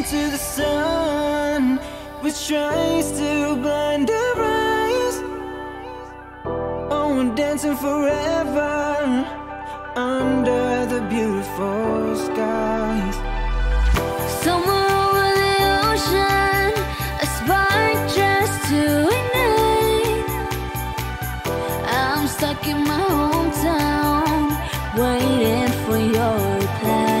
into the sun, which tries to blind our eyes. Oh, we're dancing forever under the beautiful skies. Somewhere over the ocean, a spark just to ignite. I'm stuck in my hometown, waiting for your reply.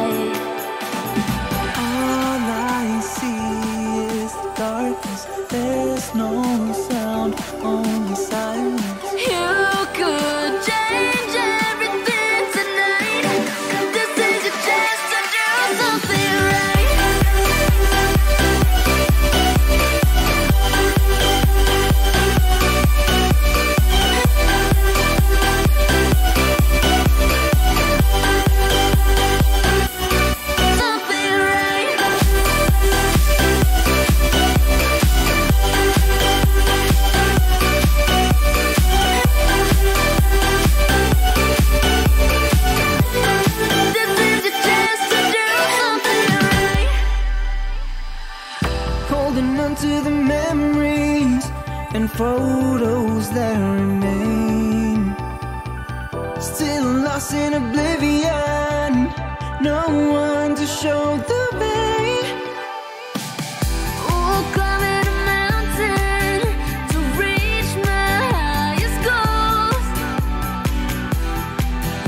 All I see is the darkness. There's no sound, only silence. You could change everything tonight. This is your chance to do something to the memories and photos that remain, still lost in oblivion, no one to show the way. We'll climb a mountain to reach my highest goals.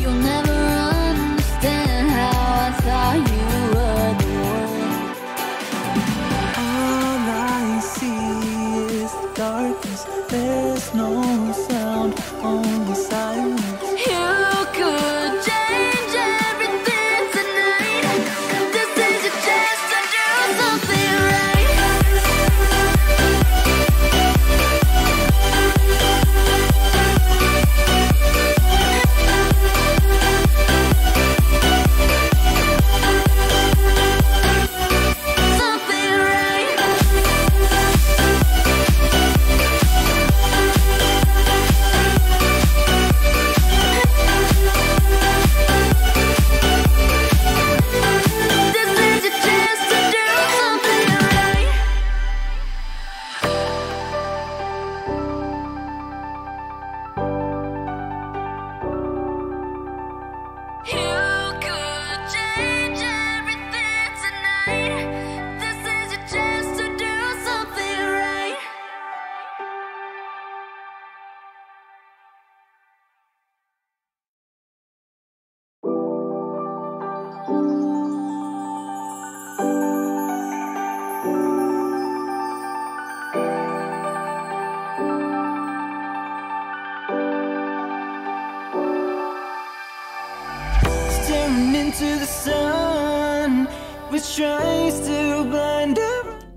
You'll never understand how I saw you were the one. Darkness, there's no sound, only silence. You could change everything tonight. This is your chance to do something right.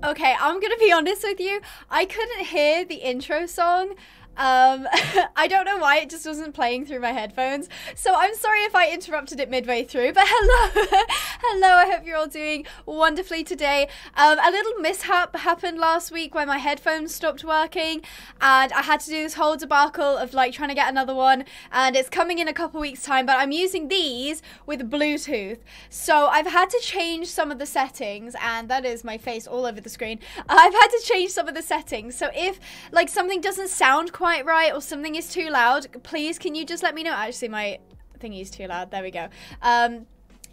Okay, I'm gonna be honest with you, I couldn't hear the intro song. I don't know why, it just wasn't playing through my headphones, so I'm sorry if I interrupted it midway through, but hello. Hello, I hope you're all doing wonderfully today. A little mishap happened last week where my headphones stopped working and I had to do this whole debacle of like trying to get another one, and it's coming in a couple weeks time, but I'm using these with Bluetooth, so I've had to change some of the settings, and that is my face all over the screen. I've had to change some of the settings, so if like something doesn't sound quite right or something is too loud, please can you just let me know. Actually, my thingy is too loud, there we go.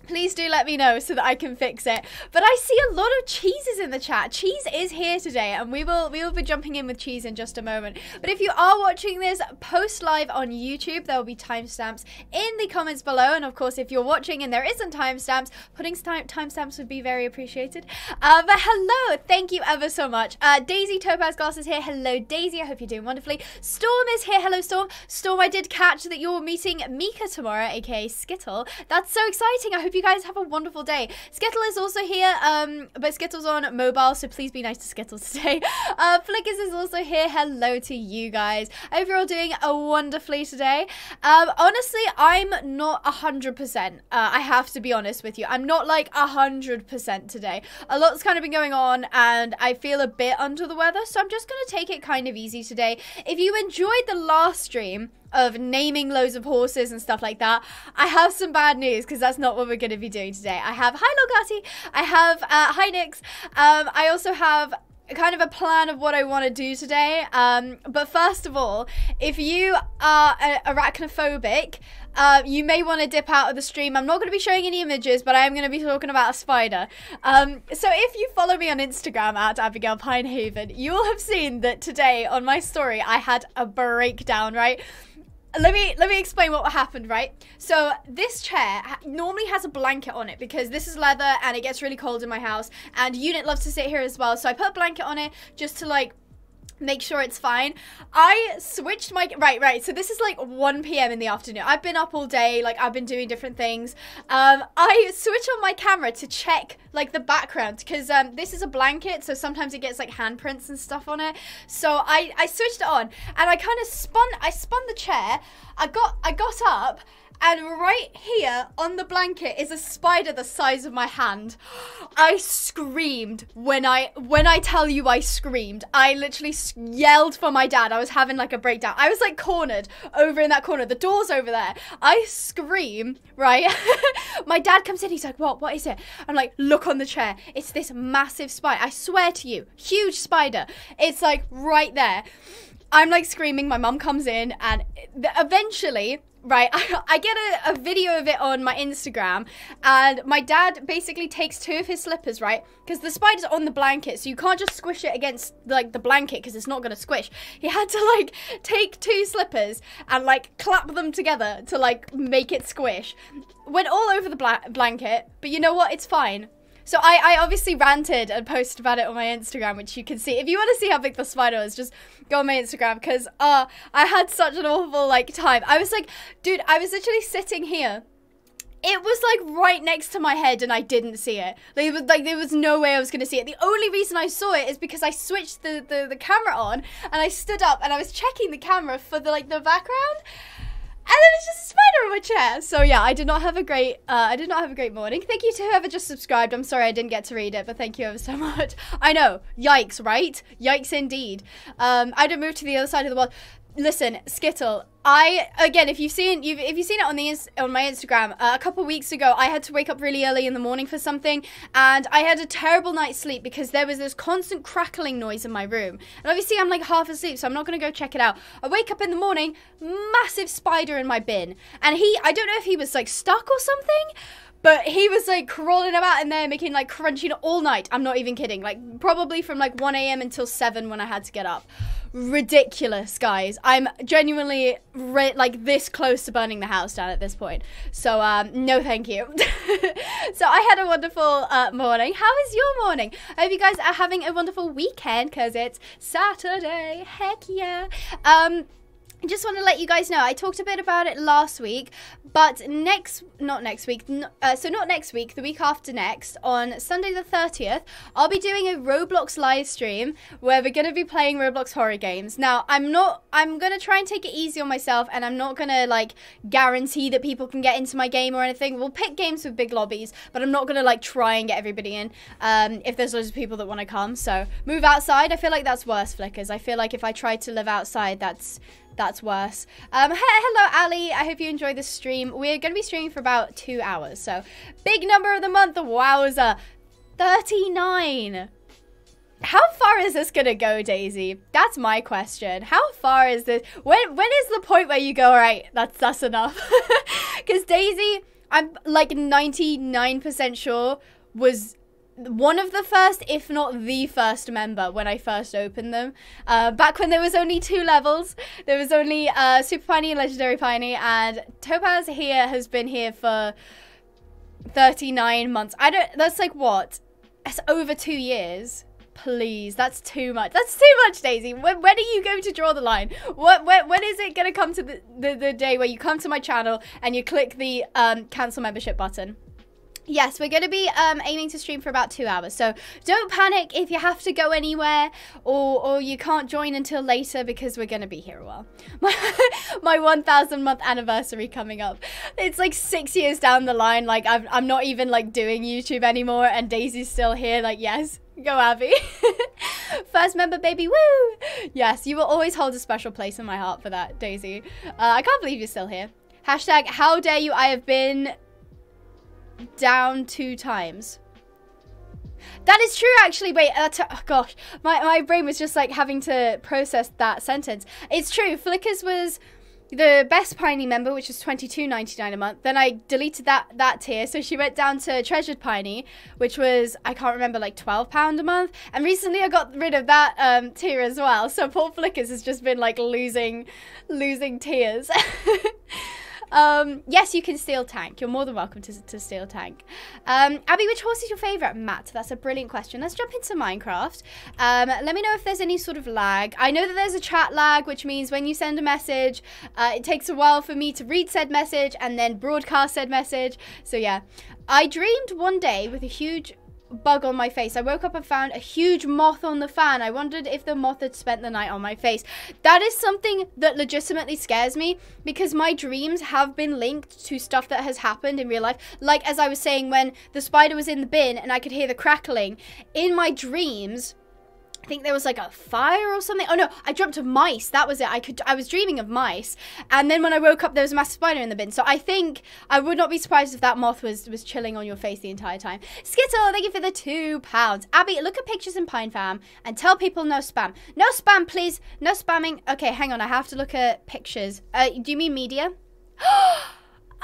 Please do let me know so that I can fix it. But I see a lot of cheeses in the chat. Cheese is here today, and we will be jumping in with Cheese in just a moment. But if you are watching this post live on YouTube, there will be timestamps in the comments below. And of course, if you're watching and there isn't timestamps, putting timestamps would be very appreciated. But hello, thank you ever so much. Daisy Topaz-Glass is here. Hello, Daisy. I hope you're doing wonderfully. Storm is here. Hello, Storm. Storm, I did catch that you're meeting Mika tomorrow, aka Skittle. That's so exciting. I hope you guys have a wonderful day. Skittle is also here, but Skittle's on mobile, so please be nice to Skittle today. Flickers is also here. Hello to you guys. I hope you're all doing wonderfully today. Honestly, I'm not 100%. I have to be honest with you. I'm not like 100% today. A lot's kind of been going on, and I feel a bit under the weather, so I'm just going to take it kind of easy today. If you enjoyed the last stream, of naming loads of horses and stuff like that. I have some bad news because that's not what we're going to be doing today. I have, hi Logarty, I have, hi Nyx, I also have kind of a plan of what I want to do today. But first of all, if you are arachnophobic, you may want to dip out of the stream. I'm not going to be showing any images, but I am going to be talking about a spider. So if you follow me on Instagram at Abigail Pinehaven, you will have seen that today on my story, I had a breakdown, right? Let me explain what happened, right? So this chair normally has a blanket on it because this is leather and it gets really cold in my house, and Unit loves to sit here as well. So I put a blanket on it just to like make sure it's fine. I switched my, right, so this is like 1 p.m. in the afternoon. I've been up all day, like I've been doing different things. I switch on my camera to check like the background because this is a blanket, so sometimes it gets like handprints and stuff on it. So I switched it on and I kind of spun the chair. I got up, and right here on the blanket is a spider the size of my hand. I screamed. When I tell you I screamed, I literally yelled for my dad. I was having like a breakdown. I was like cornered over in that corner. The door's over there. I scream, right? My dad comes in. He's like, what is it? I'm like, look on the chair. It's this massive spider. I swear to you, huge spider. It's like right there. I'm like screaming. My mum comes in and eventually, right, I get a video of it on my Instagram, and my dad basically takes two of his slippers, right, because the spider's on the blanket, so you can't just squish it against like the blanket because it's not going to squish. He had to like take two slippers and like clap them together to like make it squish. Went all over the blanket, but you know what, it's fine. So I obviously ranted and posted about it on my Instagram, which you can see. If you want to see how big the spider is, just go on my Instagram, because I had such an awful like time. I was like, dude, I was literally sitting here. It was like right next to my head and I didn't see it. Like there was no way I was gonna see it. The only reason I saw it is because I switched the camera on and I stood up and I was checking the camera for the like the background. And then it's just a spider on my chair. So yeah, I did not have a great morning. Thank you to whoever just subscribed. I'm sorry I didn't get to read it, but thank you ever so much. I know, yikes, right? Yikes indeed. I'd have moved to the other side of the world. Listen, Skittle, if you've seen it on my Instagram, a couple weeks ago, I had to wake up really early in the morning for something, and I had a terrible night's sleep because there was this constant crackling noise in my room. And obviously, I'm like half asleep, so I'm not gonna go check it out. I wake up in the morning, massive spider in my bin, and I don't know if he was like stuck or something, but he was like crawling about in there, making like crunching all night. I'm not even kidding. Like probably from like 1 a.m. until 7 when I had to get up. Ridiculous, guys. I'm genuinely like this close to burning the house down at this point. So no, thank you. So I had a wonderful morning. How is your morning? I hope you guys are having a wonderful weekend because it's Saturday. Heck yeah. I just want to let you guys know, I talked a bit about it last week, but not next week, the week after next, on Sunday the 30th, I'll be doing a Roblox live stream where we're going to be playing Roblox horror games. Now, I'm going to try and take it easy on myself, and I'm not going to, like, guarantee that people can get into my game or anything. We'll pick games with big lobbies, but I'm not going to, like, try and get everybody in if there's loads of people that want to come. So, move outside, I feel like that's worse, Flickers. I feel like if I try to live outside, that's worse. Hello, Ali. I hope you enjoy the stream. We're going to be streaming for about 2 hours. So, big number of the month. Wowza. 39. How far is this going to go, Daisy? That's my question. How far is this? When is the point where you go, all right, that's enough? Because Daisy, I'm like 99% sure, was one of the first, if not the first member when I first opened them. Back when there was only 2 levels, there was only Super Piney and Legendary Piney, and Topaz here has been here for 39 months. That's like what? That's over 2 years. Please, that's too much. That's too much, Daisy. When are you going to draw the line? When is it going to come to the day where you come to my channel and you click the cancel membership button? Yes, we're going to be aiming to stream for about 2 hours, so don't panic if you have to go anywhere or you can't join until later, because we're going to be here a while. My 1,000 month anniversary coming up. It's like 6 years down the line, like I'm not even like doing YouTube anymore and Daisy's still here, like yes, go Abby. First member, baby, woo! Yes, you will always hold a special place in my heart for that, Daisy. I can't believe you're still here. Hashtag, how dare you, I have been down 2 times. That is true, actually. Wait, oh gosh, my brain was just like having to process that sentence. It's true, Flickers was the best Piney member, which was $22.99 a month. Then I deleted that tier, so she went down to Treasured Piney, which was, I can't remember, like £12 a month. And recently I got rid of that tier as well. So poor Flickers has just been like losing tiers. Yes, you can steal Tank. You're more than welcome to steal Tank. Abby, which horse is your favorite? Matt, that's a brilliant question. Let's jump into Minecraft. Let me know if there's any sort of lag. I know that there's a chat lag, which means when you send a message, it takes a while for me to read said message and then broadcast said message. So yeah, I dreamed one day with a huge bug on my face. I woke up and found a huge moth on the fan. I wondered if the moth had spent the night on my face. That is something that legitimately scares me, because my dreams have been linked to stuff that has happened in real life. Like, as I was saying, when the spider was in the bin and I could hear the crackling, in my dreams, I think there was like a fire or something. Oh no, I dreamt of mice. That was it. I was dreaming of mice. And then when I woke up, there was a massive spider in the bin. So I think I would not be surprised if that moth was chilling on your face the entire time. Skittle, thank you for the £2. Abby, look at pictures in Pine Fam and tell people no spam. No spam, please. No spamming. Okay, hang on. I have to look at pictures. Do you mean media?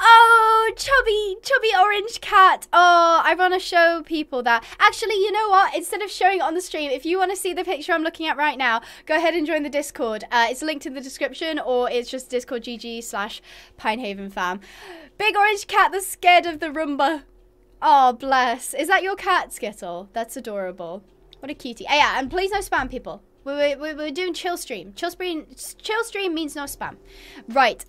Oh, chubby orange cat. Oh, I want to show people that. Actually, you know what? Instead of showing it on the stream, if you want to see the picture I'm looking at right now, go ahead and join the Discord. It's linked in the description, or it's just DiscordGG/Pinehaven fam. Big orange cat that's scared of the Roomba. Oh, bless. Is that your cat, Skittle? That's adorable. What a cutie. Oh, yeah, and please no spam, people. We're doing chill stream. Chill stream means no spam. Right.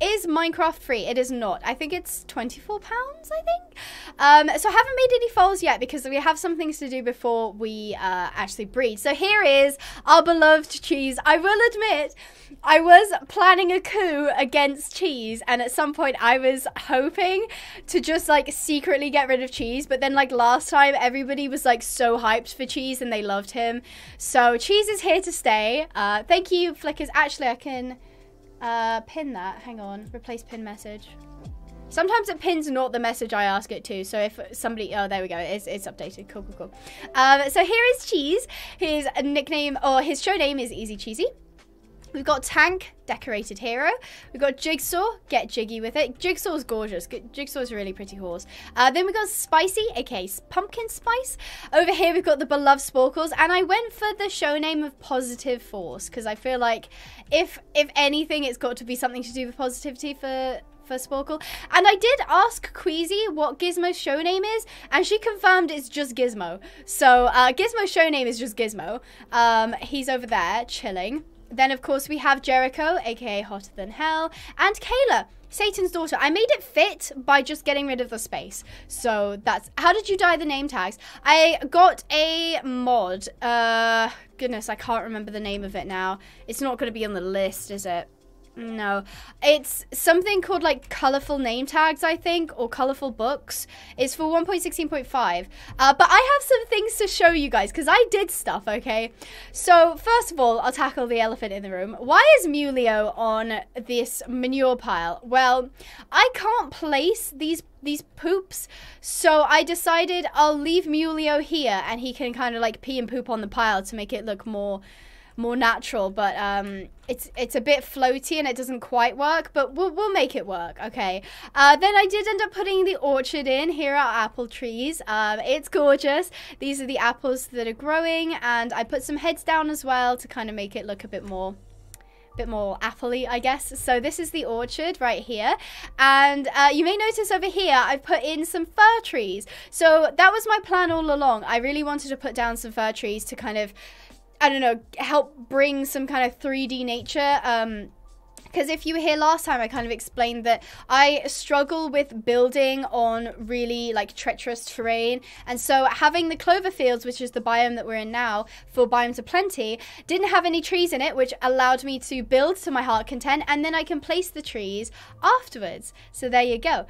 Is Minecraft free? It is not. I think it's £24, I think. So I haven't made any foals yet because we have some things to do before we actually breed. So here is our beloved Cheese. I will admit, I was planning a coup against Cheese, and at some point I was hoping to just like secretly get rid of Cheese, but then like last time everybody was like so hyped for Cheese and they loved him. So Cheese is here to stay. Thank you, Flickers. Actually, I can pin that. Hang on. Replace pin message. Sometimes it pins not the message I ask it to. So if somebody... Oh, there we go. It's updated. Cool, cool, cool. So here is Cheese. His nickname or his show name is Easy Cheesy. We've got Tank, Decorated Hero. We've got Jigsaw, Get Jiggy With It. Jigsaw's gorgeous. Jigsaw's a really pretty horse. Then we've got Spicy, aka Pumpkin Spice. Over here we've got the beloved Sporkles, and I went for the show name of Positive Force, because I feel like if anything, it's got to be something to do with positivity for Sporkle. And I did ask Queasy what Gizmo's show name is, and she confirmed it's just Gizmo. So Gizmo's show name is just Gizmo. He's over there, chilling. Then, of course, we have Jericho, aka Hotter Than Hell, and Kayla, Satan's Daughter. I made it fit by just getting rid of the space. So that's... How did you dye the name tags? I got a mod. Goodness, I can't remember the name of it now. It's not going to be on the list, is it? No. It's something called, like, Colourful Name Tags, I think, or Colourful Books. It's for 1.16.5. But I have some things to show you guys, because I did stuff, okay? So, first of all, I'll tackle the elephant in the room. Why is Mulio on this manure pile? Well, I can't place these poops, so I decided I'll leave Mulio here, and he can kind of, like, pee and poop on the pile to make it look more natural, but it's a bit floaty and it doesn't quite work, but we'll make it work, okay? Then I did end up putting the orchard in. Here are apple trees. It's gorgeous. These are the apples that are growing, and I put some heads down as well to kind of make it look a bit more apple-y, I guess. So this is the orchard right here, and you may notice over here I've put in some fir trees. So that was my plan all along. I really wanted to put down some fir trees to kind of, I don't know, help bring some kind of 3D nature. Because if you were here last time, I kind of explained that I struggle with building on really, like, treacherous terrain. And so having the clover fields, which is the biome that we're in now, for Biomes O' Plenty, didn't have any trees in it, which allowed me to build to my heart content. And then I can place the trees afterwards. So there you go.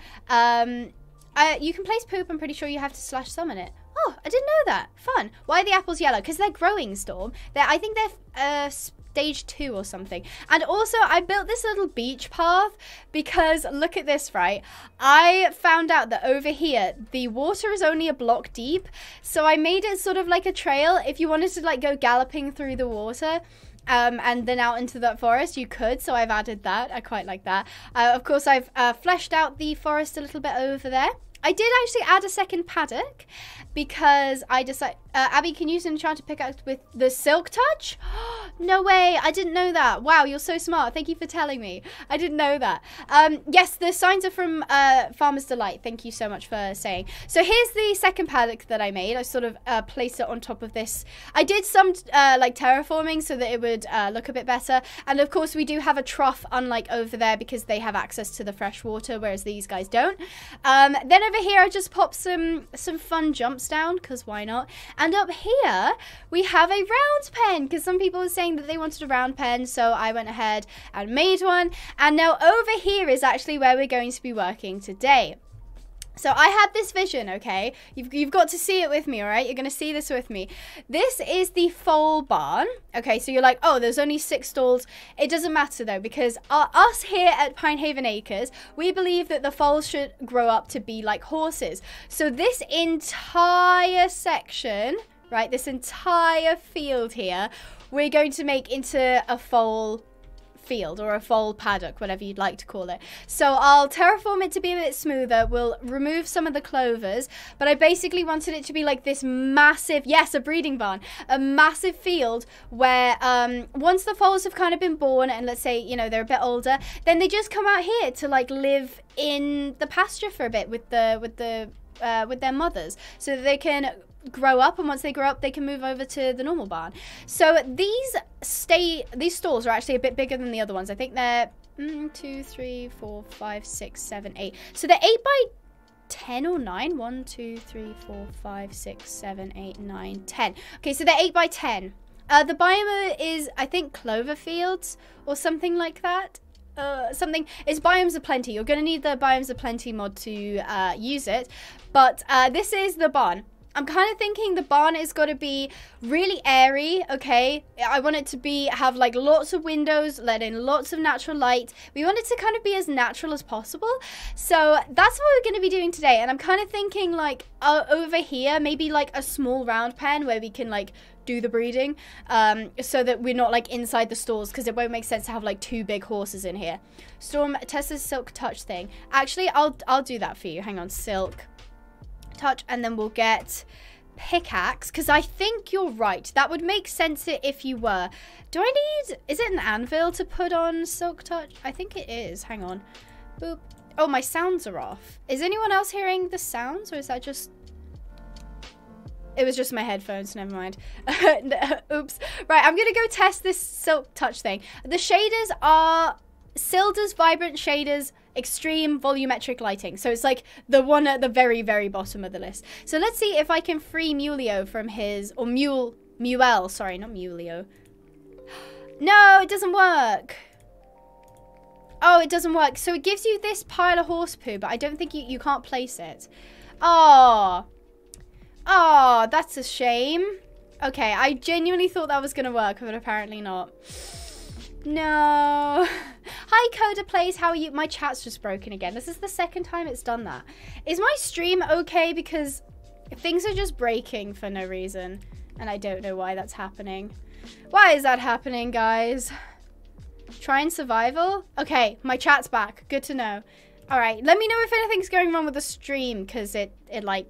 You can place poop. I'm pretty sure you have to slash summon it. Oh, I didn't know that. Fun. Why are the apples yellow? Because they're growing, Storm. I think they're stage 2 or something. And also, I built this little beach path because, look at this, right? I found out that over here, the water is only a block deep. So I made it sort of like a trail. If you wanted to, like, go galloping through the water... and then out into that forest, you could. So I've added that. I quite like that. Of course, I've fleshed out the forest a little bit over there. I did actually add a second paddock because I decided... Abby, can use an enchanted pickaxe with the silk touch? No way. I didn't know that. Wow, you're so smart. Thank you for telling me. I didn't know that. Yes, the signs are from Farmer's Delight. Thank you so much for saying. So here's the second paddock that I made. I sort of placed it on top of this. I did some like terraforming so that it would look a bit better. And of course, we do have a trough, unlike over there, because they have access to the fresh water, whereas these guys don't. Then over here, I just popped some fun jumps down, because why not? And up here, we have a round pen, because some people were saying that they wanted a round pen, so I went ahead and made one. And now over here is actually where we're going to be working today. So I had this vision, okay? You've got to see it with me, all right? You're going to see this with me. This is the foal barn. Okay, so you're like, oh, there's only 6 stalls. It doesn't matter, though, because us here at Pinehaven Acres, we believe that the foals should grow up to be like horses. So this entire section, right, this entire field here, we're going to make into a foal barn. Field or a foal paddock, whatever you'd like to call it. So I'll terraform it to be a bit smoother. We'll remove some of the clovers, but I basically wanted it to be like this massive, yes, a breeding barn, a massive field where once the foals have kind of been born and let's say, you know, they're a bit older, then they just come out here to like live in the pasture for a bit with their mothers so that they can grow up, and once they grow up they can move over to the normal barn. So these stalls are actually a bit bigger than the other ones. I think they're 2, 3, 4, 5, 6, 7, 8, so they're 8 by 10 or 9. 1, 2, 3, 4, 5, 6, 7, 8, 9, 10. Okay, so they're 8 by 10. The biome is, I think, clover fields or something like that. It's Biomes O' Plenty. You're gonna need the Biomes O' Plenty mod to use it, but this is the barn. I'm kind of thinking the barn is got to be really airy, okay? I want it to have like lots of windows, let in lots of natural light. We want it to kind of be as natural as possible. So that's what we're going to be doing today. And I'm kind of thinking like over here, maybe like a small round pen where we can like do the breeding so that we're not like inside the stalls, because it won't make sense to have like 2 big horses in here. Storm, Tessa's silk touch thing. Actually, I'll do that for you. Hang on, silk touch, and then we'll get pickaxe, because I think you're right, that would make sense if you were. Do I need, is it an anvil to put on silk touch? I think it is. Hang on. Boop. Oh, my sounds are off. Is anyone else hearing the sounds, or is that just, it was just my headphones, never mind. Oops. Right, I'm gonna go test this silk touch thing. The shaders are Sildur's Vibrant Shaders, Extreme Volumetric Lighting. So it's like the one at the very, very bottom of the list. So let's see if I can free Mulio from his... Or Muel, sorry, not Mulio. No, it doesn't work. Oh, it doesn't work. So it gives you this pile of horse poo, but I don't think you can't place it. Oh. Oh, that's a shame. Okay, I genuinely thought that was going to work, but apparently not. No. Hi, Coda Plays. How are you? My chat's just broken again. This is the second time it's done that. Is my stream okay? Because things are just breaking for no reason. And I don't know why that's happening. Why is that happening, guys? Try and survival? Okay, my chat's back. Good to know. All right. Let me know if anything's going wrong with the stream. Because it like...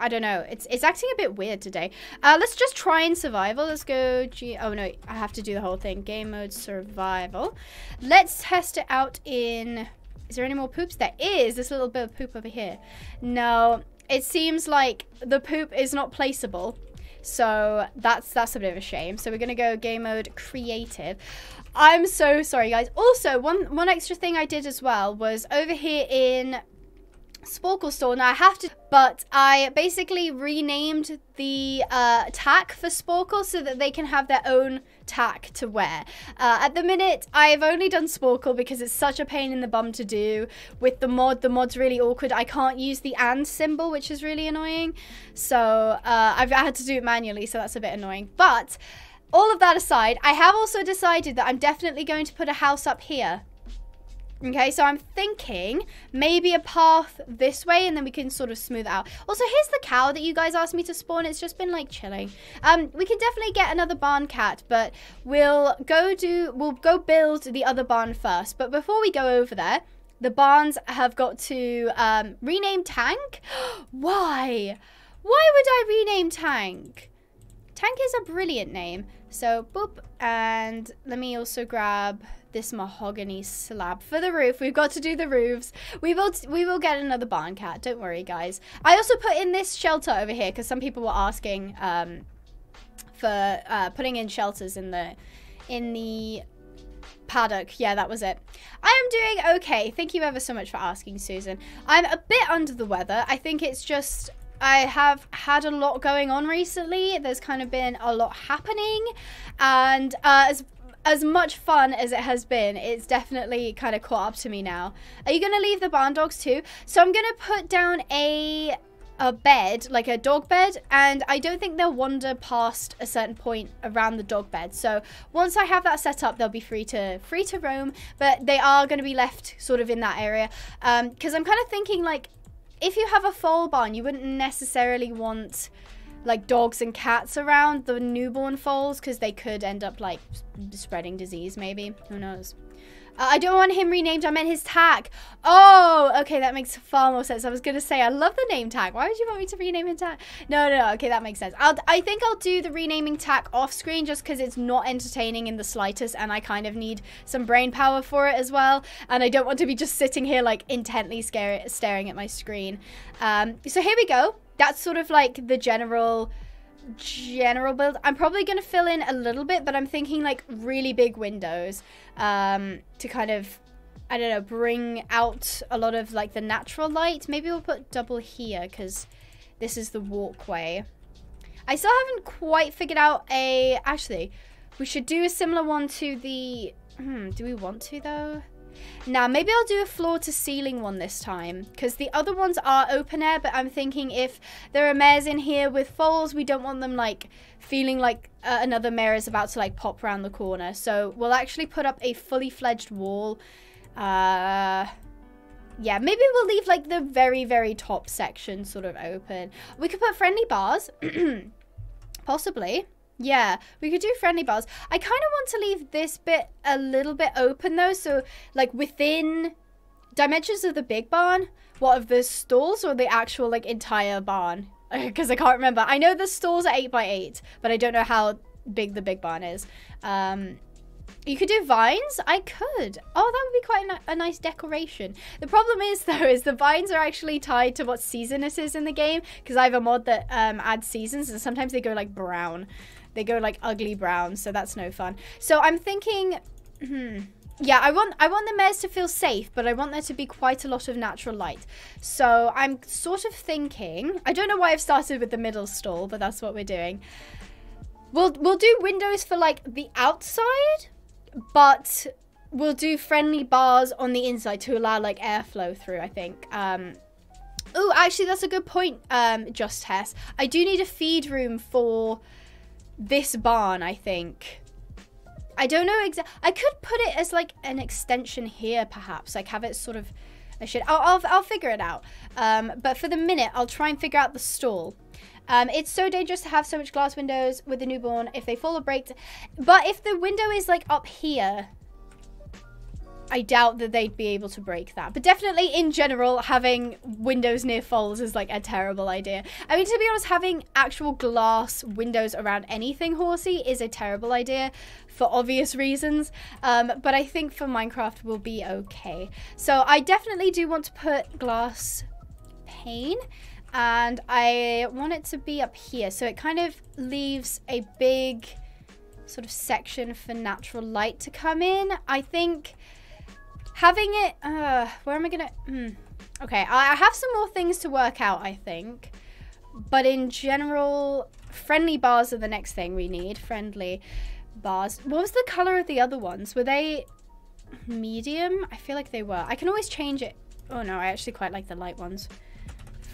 I don't know. It's acting a bit weird today. Let's just try and survival. Let's go. Oh no, I have to do the whole thing. Game mode survival. Let's test it out in... Is there any more poops? There is this little bit of poop over here. No, it seems like the poop is not placeable. So that's a bit of a shame. So we're going to go game mode creative. I'm so sorry, guys. Also, one extra thing I did as well was over here in... Sporkle store. Now I have to, but I basically renamed the tack for Sporkle so that they can have their own tack to wear. At the minute, I've only done Sporkle because it's such a pain in the bum to do. With the mod, the mod's really awkward. I can't use the and symbol, which is really annoying. So I've had to do it manually, so that's a bit annoying. But all of that aside, I have also decided that I'm definitely going to put a house up here. Okay, so I'm thinking maybe a path this way, and then we can sort of smooth it out. Also, here's the cow that you guys asked me to spawn. It's just been like chilling. We can definitely get another barn cat, but we'll go build the other barn first. But before we go over there, the barns have got to rename Tank. Why? Why would I rename Tank? Tank is a brilliant name. So, boop, and let me also grab this mahogany slab for the roof. We've got to do the roofs. We will get another barn cat. Don't worry, guys. I also put in this shelter over here because some people were asking for putting in shelters in the paddock. Yeah, that was it. I am doing okay. Thank you ever so much for asking, Susan. I'm a bit under the weather. I think it's just I have had a lot going on recently. There's kind of been a lot happening, and as much fun as it has been, it's definitely kind of caught up to me now. Are you gonna leave the barn dogs too? So I'm gonna put down a bed, like a dog bed, and I don't think they'll wander past a certain point around the dog bed. So once I have that set up, they'll be free to roam, but they are going to be left sort of in that area. Because I'm kind of thinking, like, if you have a foal barn, you wouldn't necessarily want like dogs and cats around the newborn foals because they could end up like spreading disease, maybe. Who knows? I don't want him renamed. I meant his tag. Oh, okay, that makes far more sense. I was gonna say I love the name tag. Why would you want me to rename him tag? No. Okay, that makes sense. I think I'll do the renaming tag off screen just because it's not entertaining in the slightest, and I kind of need some brain power for it as well. And I don't want to be just sitting here like intently staring at my screen. So here we go. That's sort of like the general build. I'm probably going to fill in a little bit, but I'm thinking like really big windows to kind of, I don't know, bring out a lot of like the natural light. Maybe we'll put double here because this is the walkway. I still haven't quite figured out a, actually, we should do a similar one to the, do we want to though? Now, maybe I'll do a floor-to-ceiling one this time because the other ones are open air, but I'm thinking if there are mares in here with foals, we don't want them like feeling like another mare is about to like pop around the corner. So we'll actually put up a fully fledged wall. Yeah, maybe we'll leave like the very, very top section sort of open. We could put friendly bars, possibly. Yeah, we could do friendly bars. I kind of want to leave this bit a little bit open though, so like within dimensions of the big barn, what, of the stalls or the actual like entire barn? Because I can't remember. I know the stalls are 8x8, but I don't know how big the big barn is. You could do vines. I could. Oh, that would be quite a nice decoration. The problem is, though, is the vines are actually tied to what season it is in the game, because I have a mod that adds seasons, and sometimes they go, like, brown. They go, like, ugly brown, so that's no fun. So I'm thinking, yeah, I want the mares to feel safe, but I want there to be quite a lot of natural light. So I'm sort of thinking, I don't know why I've started with the middle stall, but that's what we're doing. We'll do windows for, like, the outside, but we'll do friendly bars on the inside to allow like airflow through, I think. Oh, actually, that's a good point, Just Hess. I do need a feed room for this barn, I think. I don't know exactly. I could put it as like an extension here, perhaps. Like have it sort of, I'll figure it out. But for the minute, I'll try and figure out the stall. It's so dangerous to have so much glass windows with the newborn if they fall or break. But if the window is like up here, I doubt that they'd be able to break that. But definitely in general, having windows near foals is like a terrible idea. I mean, to be honest, having actual glass windows around anything horsey is a terrible idea for obvious reasons. But I think for Minecraft we'll be okay. So I definitely do want to put glass pane. And I want it to be up here, so it kind of leaves a big sort of section for natural light to come in. I think Having it, where am I gonna, okay, I have some more things to work out, I think. But in general, friendly bars are the next thing we need. Friendly bars. What was the color of the other ones? Were they medium? I feel like they were. I can always change it. Oh no, I actually quite like the light ones.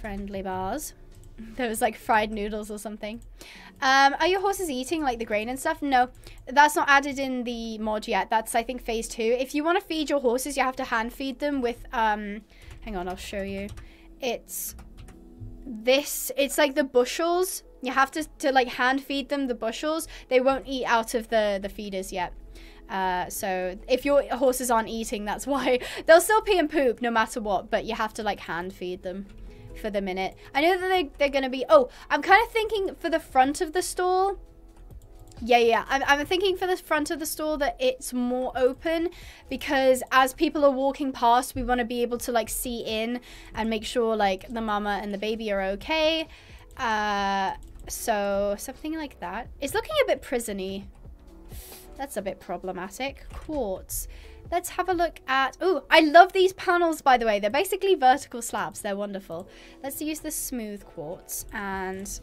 Friendly bars. There was like fried noodles or something. Are your horses eating like the grain and stuff? No, that's not added in the mod yet. That's I think phase 2. If you want to feed your horses, you have to hand feed them with, hang on, I'll show you. It's this, it's like the bushels. You have to like hand feed them the bushels. They won't eat out of the feeders yet. So if your horses aren't eating, that's why. They'll still pee and poop no matter what, but you have to like hand feed them for the minute. I know that they're gonna be, oh, I'm kind of thinking for the front of the stall. Yeah, I'm thinking for the front of the stall that it's more open, because as people are walking past, we want to be able to like see in and make sure like the mama and the baby are okay. So something like that. It's looking a bit prison-y. That's a bit problematic. Quartz. Let's have a look at... Oh, I love these panels, by the way. They're basically vertical slabs. They're wonderful. Let's use the smooth quartz and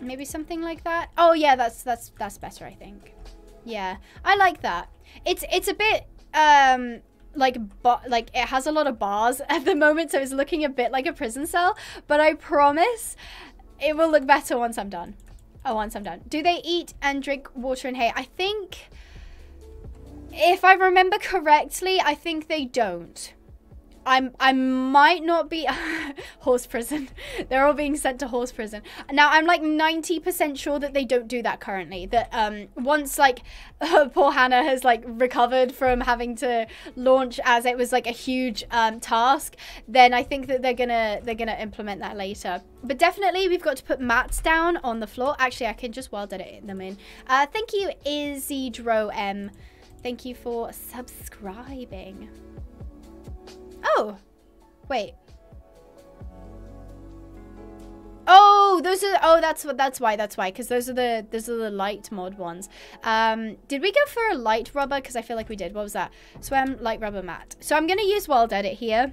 maybe something like that. Oh, yeah, that's better, I think. Yeah, I like that. It's a bit... like it has a lot of bars at the moment, so it's looking a bit like a prison cell. But I promise it will look better once I'm done. Oh, once I'm done. Do they eat and drink water and hay? I think... if I remember correctly, I think they don't. I might not be... horse prison. They're all being sent to horse prison. Now, I'm like 90% sure that they don't do that currently. That once like poor Hannah has like recovered from having to launch, as it was like a huge task, then I think that they're gonna implement that later. But definitely we've got to put mats down on the floor. Actually, I can just World Edit them in. Thank you, IzzyDroM. Thank you for subscribing. Oh, wait. Oh, those are, oh, that's why. Cause those are the light mod ones. Did we go for a light rubber? Cause I feel like we did. What was that? SWEM light rubber mat. So I'm gonna use World Edit here.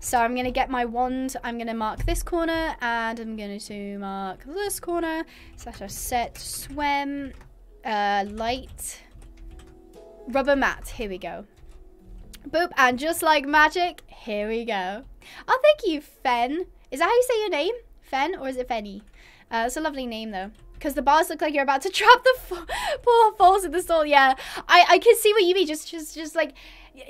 So I'm gonna get my wand. I'm gonna mark this corner and I'm going to mark this corner. Slash so set SWEM light rubber mat, here we go. Boop, and just like magic, here we go. Oh, thank you, Fen. Is that how you say your name? Fen, or is it Fenny? It's a lovely name, though. Because the bars look like you're about to trap the poor falls in the stall. Yeah, I can see what you mean. Just like,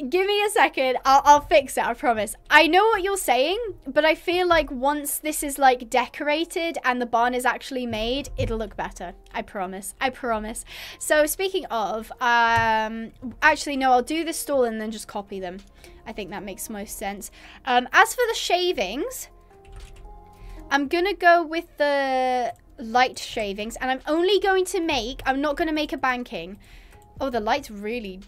give me a second. I'll fix it, I promise. I know what you're saying, but I feel like once this is like decorated and the barn is actually made, it'll look better. I promise. I promise. So speaking of, actually, no, I'll do this stall and then just copy them. I think that makes most sense. As for the shavings, I'm going to go with the... light shavings, and I'm only going to make, I'm not going to make a banking. Oh, the light's really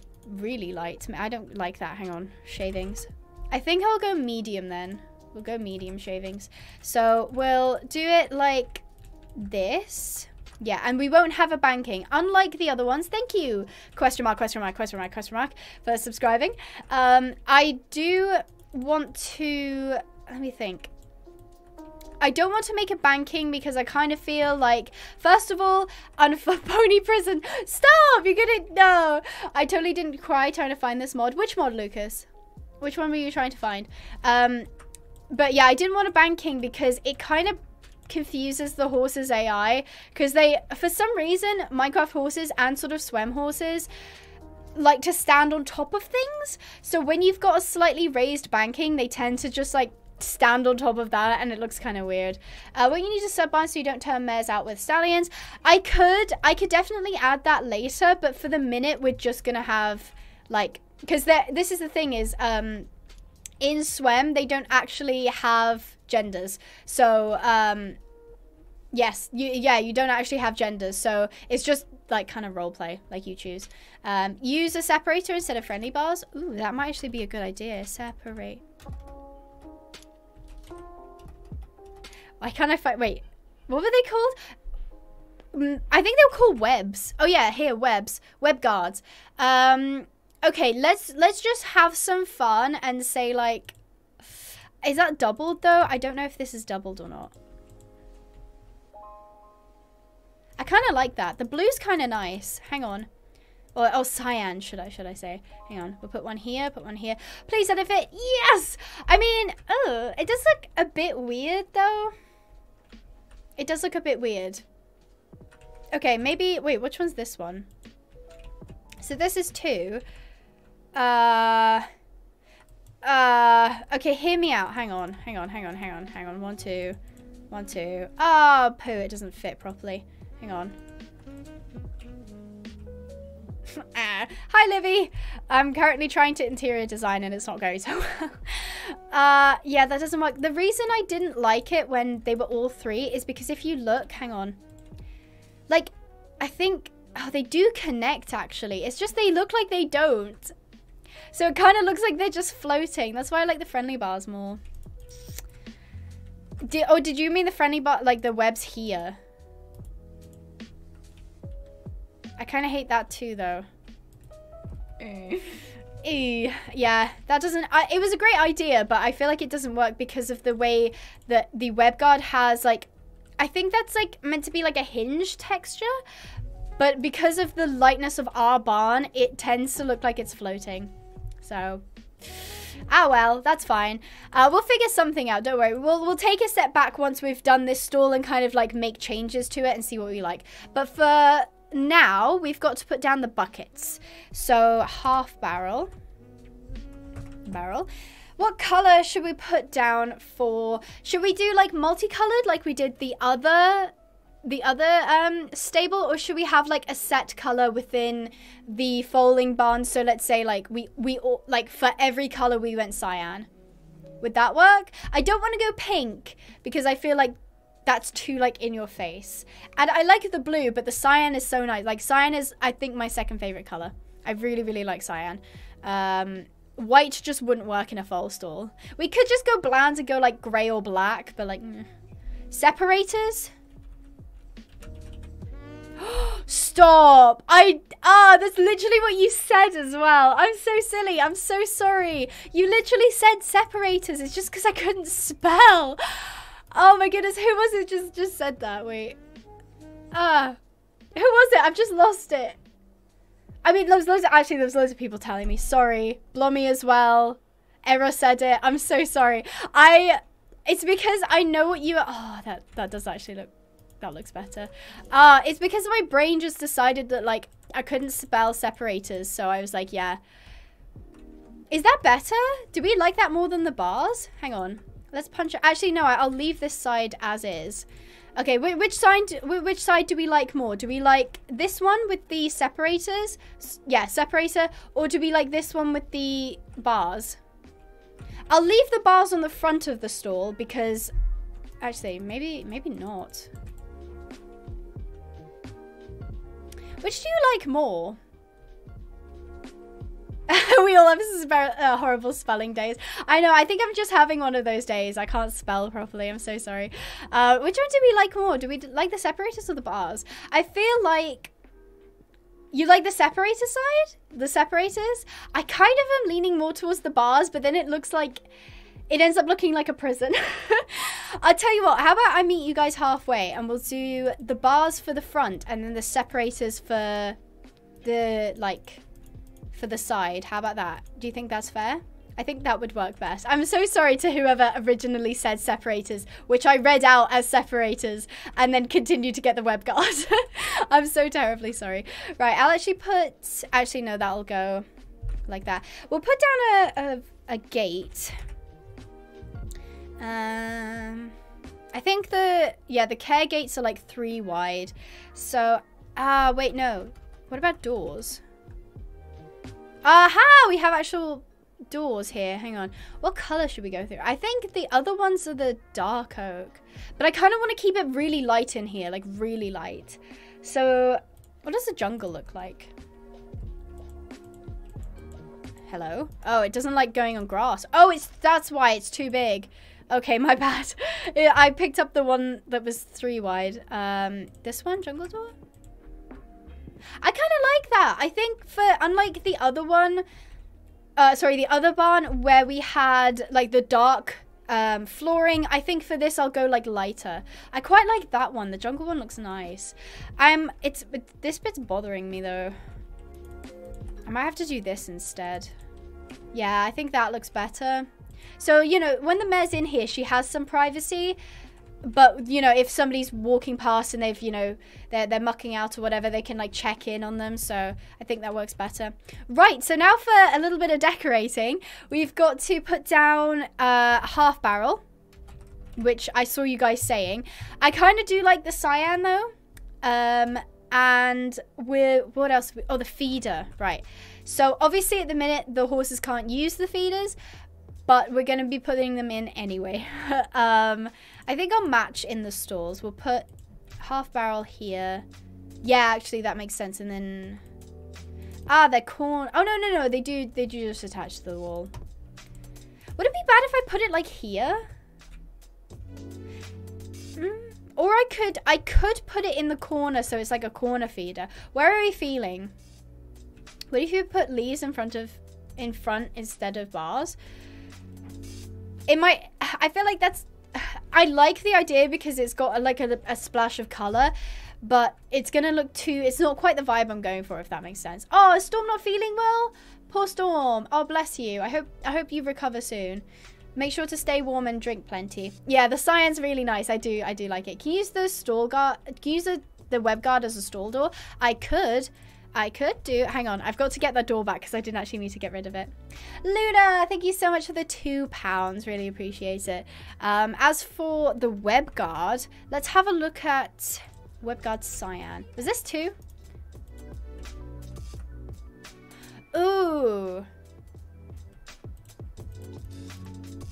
light. I don't like that. Hang on, shavings. I think I'll go medium then. We'll go medium shavings. So we'll do it like this. Yeah, and we won't have a banking, unlike the other ones. Thank you, question mark, for subscribing. I do want to, let me think. I don't want to make a banking because I kind of feel like, first of all, pony prison. Stop! You're gonna... No! I totally didn't cry trying to find this mod. Which mod, Lucas? Which one were you trying to find? But yeah, I didn't want a banking because it kind of confuses the horses' AI. Because they, for some reason, Minecraft horses and sort of SWEM horses... like to stand on top of things. So when you've got a slightly raised banking, they tend to just like... stand on top of that, and it looks kind of weird. Well, you need to sub barn so you don't turn mares out with stallions. I could definitely add that later, but for the minute we're just gonna have like, because this is the thing is, in SWEM they don't actually have genders, so yes, you don't actually have genders, so it's just like kind of role play, like you choose. Use a separator instead of friendly bars. Ooh, that might actually be a good idea. Separate. Why can't I find... Wait, what were they called? I think they were called webs. Oh yeah, here, webs. Web guards. Okay, let's just have some fun and say, like, is that doubled though? I don't know if this is doubled or not. I kind of like that. The blue's kind of nice. Hang on. Or oh, cyan, should I say. Hang on. We'll put one here, put one here. Please edit it. Yes! I mean, oh, it does look a bit weird though. It does look a bit weird. Okay, maybe, wait, which one's this one? So this is 2. Okay, hear me out. Hang on. 1, 2, 1, 2. Oh, poo, it doesn't fit properly. Hang on. Hi, Livy. I'm currently trying to interior design and it's not going so well. Yeah, that doesn't work. The reason I didn't like it when they were all 3 is because if you look, hang on. Like, I think, oh, they do connect actually. It's just they look like they don't. So it kind of looks like they're just floating. That's why I like the friendly bars more. Did you mean the friendly bar, like the webs here? I kind of hate that too, though. Yeah, that doesn't... it was a great idea, but I feel like it doesn't work because of the way that the web guard has, like... I think that's, like, meant to be, like, a hinge texture. But because of the lightness of our barn, it tends to look like it's floating. So... ah, well, that's fine. We'll figure something out, don't worry. We'll take a step back once we've done this stall and kind of, like, make changes to it and see what we like. But for... now we've got to put down the buckets. So half barrel, barrel. What color should we put down for? Should we do like multicolored like we did the other stable, or should we have like a set color within the foaling barn? So let's say like we all, like for every color we went cyan. Would that work? I don't want to go pink because I feel like that's too, like, in your face. And I like the blue, but the cyan is so nice. Like, cyan is, I think, my second favorite color. I really, really like cyan. White just wouldn't work in a foal stall. We could just go bland and go, like, gray or black, but, like, mm. Separators? Stop! That's literally what you said as well. I'm so silly. I'm so sorry. You literally said separators. It's just because I couldn't spell. Oh my goodness, who was it just said that? Wait. Who was it? I've just lost it. I mean, there's loads of people telling me. Sorry. Blommy as well. Era said it. I'm so sorry. It's because I know what you are. Oh, that does actually look, that looks better. It's because my brain just decided that, like, I couldn't spell separators. So I was like, yeah. Is that better? Do we like that more than the bars? Hang on. Let's punch it. Actually, no, I'll leave this side as is. Okay, which side do we like more? Do we like this one with the separators? Yeah, separator. Or do we like this one with the bars? I'll leave the bars on the front of the stall because... actually, maybe not. Which do you like more? We all have horrible spelling days. I know, I think I'm just having one of those days. I can't spell properly, I'm so sorry. Which one do we like more? Do we like the separators or the bars? I feel like... you like the separator side? The separators? I kind of am leaning more towards the bars, but then it looks like... it ends up looking like a prison. I'll tell you what, how about I meet you guys halfway and we'll do the bars for the front and then the separators for the, like... for the side. How about that? Do you think that's fair? I think that would work best. I'm so sorry to whoever originally said separators, which I read out as separators and then continued to get the web guard. I'm so terribly sorry. Right, I'll actually put... actually, no, that'll go like that. We'll put down a gate. I think the... yeah, the care gates are like 3 wide. So... ah, wait, no. What about doors? Aha! We have actual doors here. Hang on. What color should we go through? I think the other ones are the dark oak. But I kind of want to keep it really light in here. Like, really light. So, what does the jungle look like? Hello? Oh, it doesn't like going on grass. Oh, that's why it's too big. Okay, my bad. I picked up the one that was 3 wide. This one? Jungle door? I kind of like that. I think for, unlike the other one, sorry, the other barn where we had like the dark flooring, I think for this I'll go like lighter. I quite like that one. The jungle one looks nice. This bit's bothering me though. I might have to do this instead. Yeah, I think that looks better. So, you know, when the mayor's in here, she has some privacy. But, you know, if somebody's walking past and they've, you know, they're mucking out or whatever, they can, like, check in on them. So I think that works better. Right, so now for a little bit of decorating. We've got to put down a half barrel, which I saw you guys saying. I kind of do like the cyan, though. And we're, what else? Oh, the feeder. Right. So obviously at the minute, the horses can't use the feeders, but we're going to be putting them in anyway. I think I'll match in the stalls. We'll put half barrel here. Yeah, actually that makes sense. And then, they're corn. Oh, no, they do just attach to the wall. Would it be bad if I put it like here? Or I could put it in the corner so it's like a corner feeder. Where are we feeling? What if you put leaves in front instead of bars? It might, I feel like that's, I like the idea because it's got like a splash of color, but it's going to look too, it's not quite the vibe I'm going for, if that makes sense. Oh, is Storm not feeling well? Poor Storm. Oh, bless you. I hope you recover soon. Make sure to stay warm and drink plenty. Yeah, the cyan's really nice. I do like it. Can you use the stall guard, can you use the web guard as a stall door? I could do, hang on, I've got to get that door back because I didn't actually need to get rid of it. Luna, thank you so much for the £2, really appreciate it. As for the web guard, let's have a look at web guard cyan. Was this 2? Ooh.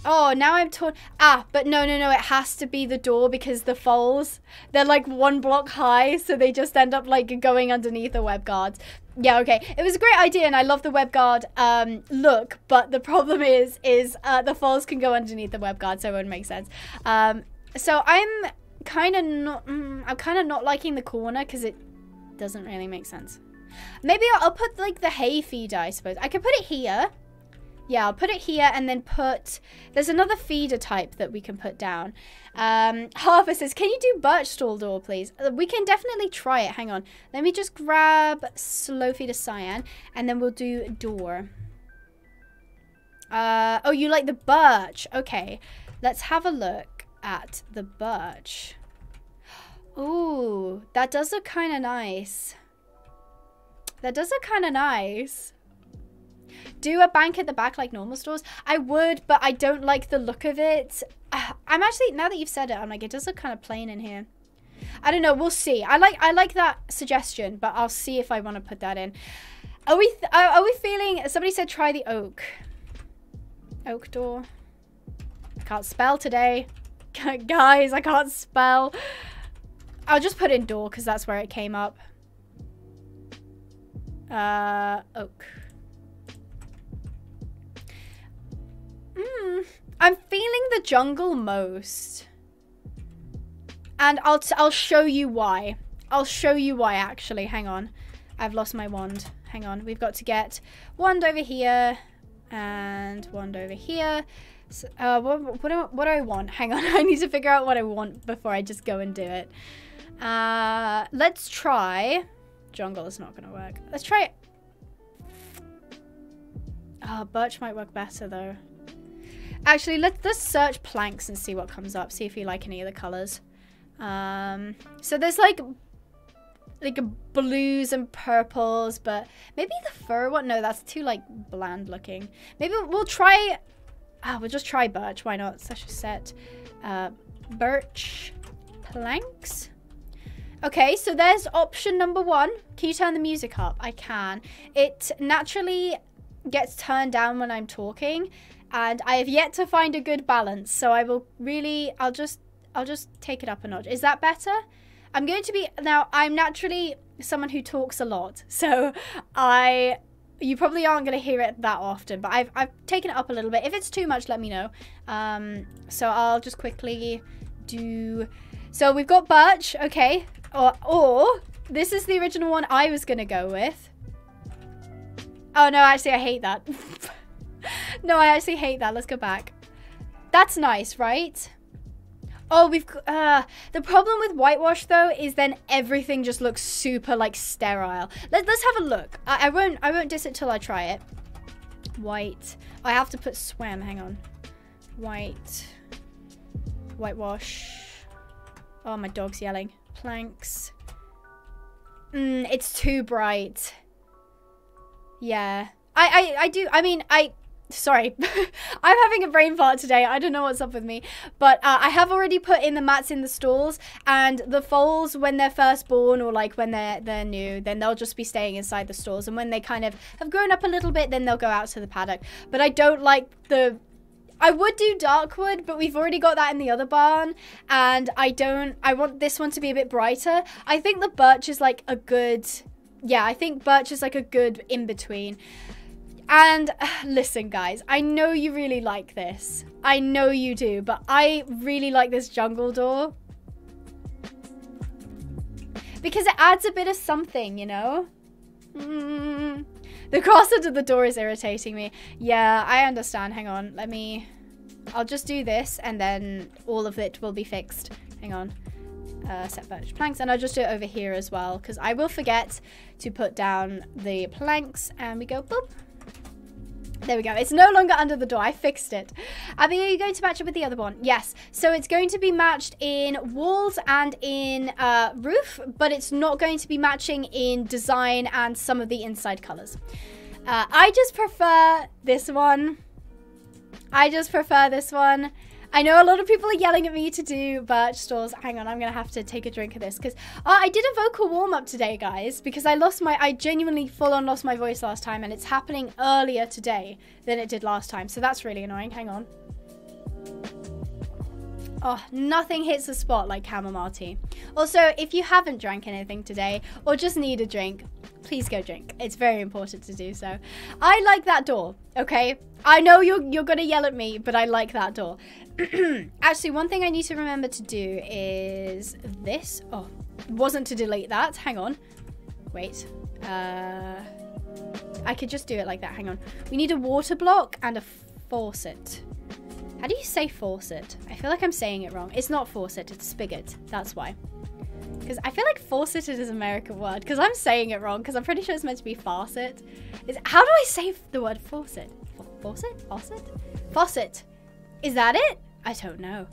Oh, now I'm torn. Ah, but no, it has to be the door because the foals, they're like 1 block high, so they just end up like going underneath the web guards. Yeah, okay. It was a great idea and I love the web guard look, but the problem is the foals can go underneath the web guard, so it wouldn't make sense. So I'm kind of not, liking the corner because it doesn't really make sense. Maybe I'll put like the hay feeder, I suppose. I could put it here. Yeah, I'll put it here and then put... There's another feeder type that we can put down. Harvest says, can you do birch stall door, please? We can definitely try it. Hang on. Let me just grab slow feeder cyan and then we'll do door. Oh, you like the birch. Okay, let's have a look at the birch. Ooh, that does look kind of nice. That does look kind of nice. Do a bank at the back like normal stores? I would, but I don't like the look of it. I'm actually, now that you've said it, I'm like, it does look kind of plain in here. I don't know, we'll see. I like that suggestion, but I'll see if I want to put that in. Are we feeling, somebody said try the oak door. I can't spell today. Guys, I can't spell. I'll just put in door because that's where it came up. Oak. I'm feeling the jungle most. And I'll show you why. I'll show you why, actually. Hang on. I've lost my wand. Hang on. We've got to get wand over here and wand over here. So, what do I want? Hang on. I need to figure out what I want before I just go and do it. Let's try... Jungle is not going to work. Let's try it. Oh, birch might work better, though. Actually, let's search planks and see what comes up. See if you like any of the colors. So there's like blues and purples, but maybe the fur one. No, that's too like bland looking. Maybe we'll try. We'll just try birch. Why not? Such a set. Birch planks. Okay, so there's option number 1. Can you turn the music up? I can. It naturally gets turned down when I'm talking. And I have yet to find a good balance, so I will really, I'll just take it up a notch. Is that better? I'm going to be, now I'm naturally someone who talks a lot, so you probably aren't going to hear it that often, but I've taken it up a little bit. If it's too much, let me know. So I'll just quickly do, so we've got birch, okay, or This is the original one I was gonna go with. Oh no, actually I hate that. No, I actually hate that. Let's go back. That's nice, right? Oh, we've got, the problem with whitewash though is then everything just looks super like sterile. Let's have a look. I won't diss it till I try it. White. I have to put SWEM. Hang on. White. Whitewash. Oh, my dog's yelling. Planks. It's too bright. Yeah. I mean, sorry. I'm having a brain fart today. I don't know what's up with me. But I have already put in the mats in the stalls, and the foals, when they're first born or like when they're new, then they'll just be staying inside the stalls. And when they kind of have grown up a little bit, then they'll go out to the paddock. But I don't like the... I would do darkwood, but we've already got that in the other barn, and I want this one to be a bit brighter. I think the birch is like a good... Yeah, I think birch is like a good in-between. And listen, guys, I know you really like this. I know you do, but I really like this jungle door. Because it adds a bit of something, you know? The cross under the door is irritating me. Yeah, I understand. Hang on. I'll just do this, and then all of it will be fixed. Hang on. Set birch planks, and I'll just do it over here as well, because I will forget to put down the planks, and we go boop. There we go. It's no longer under the door. I fixed it. Abby, are you going to match it with the other one? Yes. So it's going to be matched in walls and in roof, but it's not going to be matching in design and some of the inside colors. I just prefer this one. I know a lot of people are yelling at me to do birch stalls. Hang on, I'm going to have to take a drink of this because I did a vocal warm-up today, guys, because I genuinely full-on lost my voice last time, and it's happening earlier today than it did last time. So that's really annoying. Hang on. Oh, nothing hits the spot like chamomile tea. Also, if you haven't drank anything today or just need a drink, please go drink. It's very important to do so. I like that door, okay? I know you're going to yell at me, but I like that door. Actually, one thing I need to remember to do is this. Oh, wasn't to delete that. Hang on. Wait. I could just do it like that. Hang on. We need a water block and a faucet. How do you say faucet? I feel like I'm saying it wrong. It's not faucet, it's spigot. That's why. Because I feel like faucet is an American word. Because I'm saying it wrong. Because I'm pretty sure it's meant to be faucet. How do I say the word faucet? Faucet. Is that it? I don't know.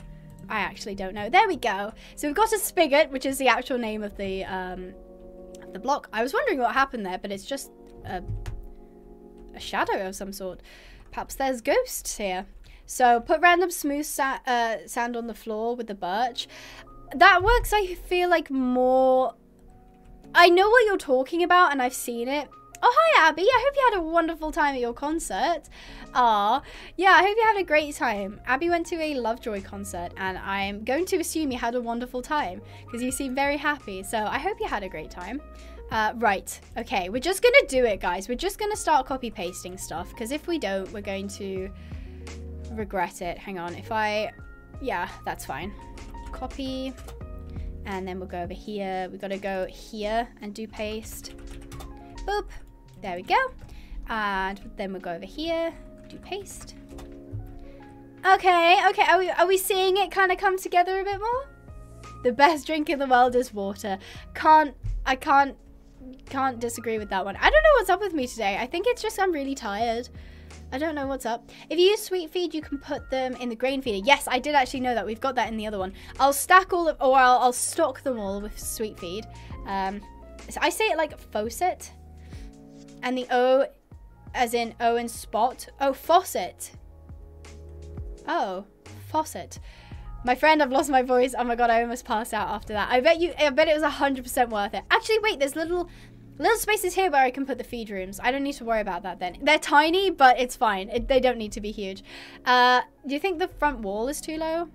I actually don't know. There we go. So we've got a spigot, which is the actual name of the block. I was wondering what happened there, but it's just a shadow of some sort. Perhaps there's ghosts here. So, put random smooth sand on the floor with the birch. That works, I feel like, more... I know what you're talking about, and I've seen it. Oh, hi, Abby. I hope you had a wonderful time at your concert. Aw. Yeah, I hope you had a great time. Abby went to a Lovejoy concert, and I'm going to assume you had a wonderful time, because you seem very happy. So, I hope you had a great time. Right. Okay, we're just going to do it, guys. We're just going to start copy-pasting stuff, because if we don't, we're going to... regret it. Hang on. Yeah, that's fine. Copy. And then we'll go over here. We've got to go here and do paste. Boop. There we go. And then we'll go over here. Do paste. Okay. Okay. Are we seeing it kind of come together a bit more? The best drink in the world is water. I can't disagree with that one. I don't know what's up with me today. I think it's just I'm really tired. I don't know what's up. If you use sweet feed, you can put them in the grain feeder. Yes, I did actually know that. We've got that in the other one. I'll stack all of, or I'll stock them all with sweet feed. So I say it like faucet, and the O, as in O in spot. Oh, faucet. Oh, faucet. My friend, I've lost my voice. Oh my god, I almost passed out after that. I bet it was 100% worth it. Actually, wait, there's little spaces here where I can put the feed rooms. I don't need to worry about that then. They're tiny, but it's fine. They don't need to be huge. Do you think the front wall is too low?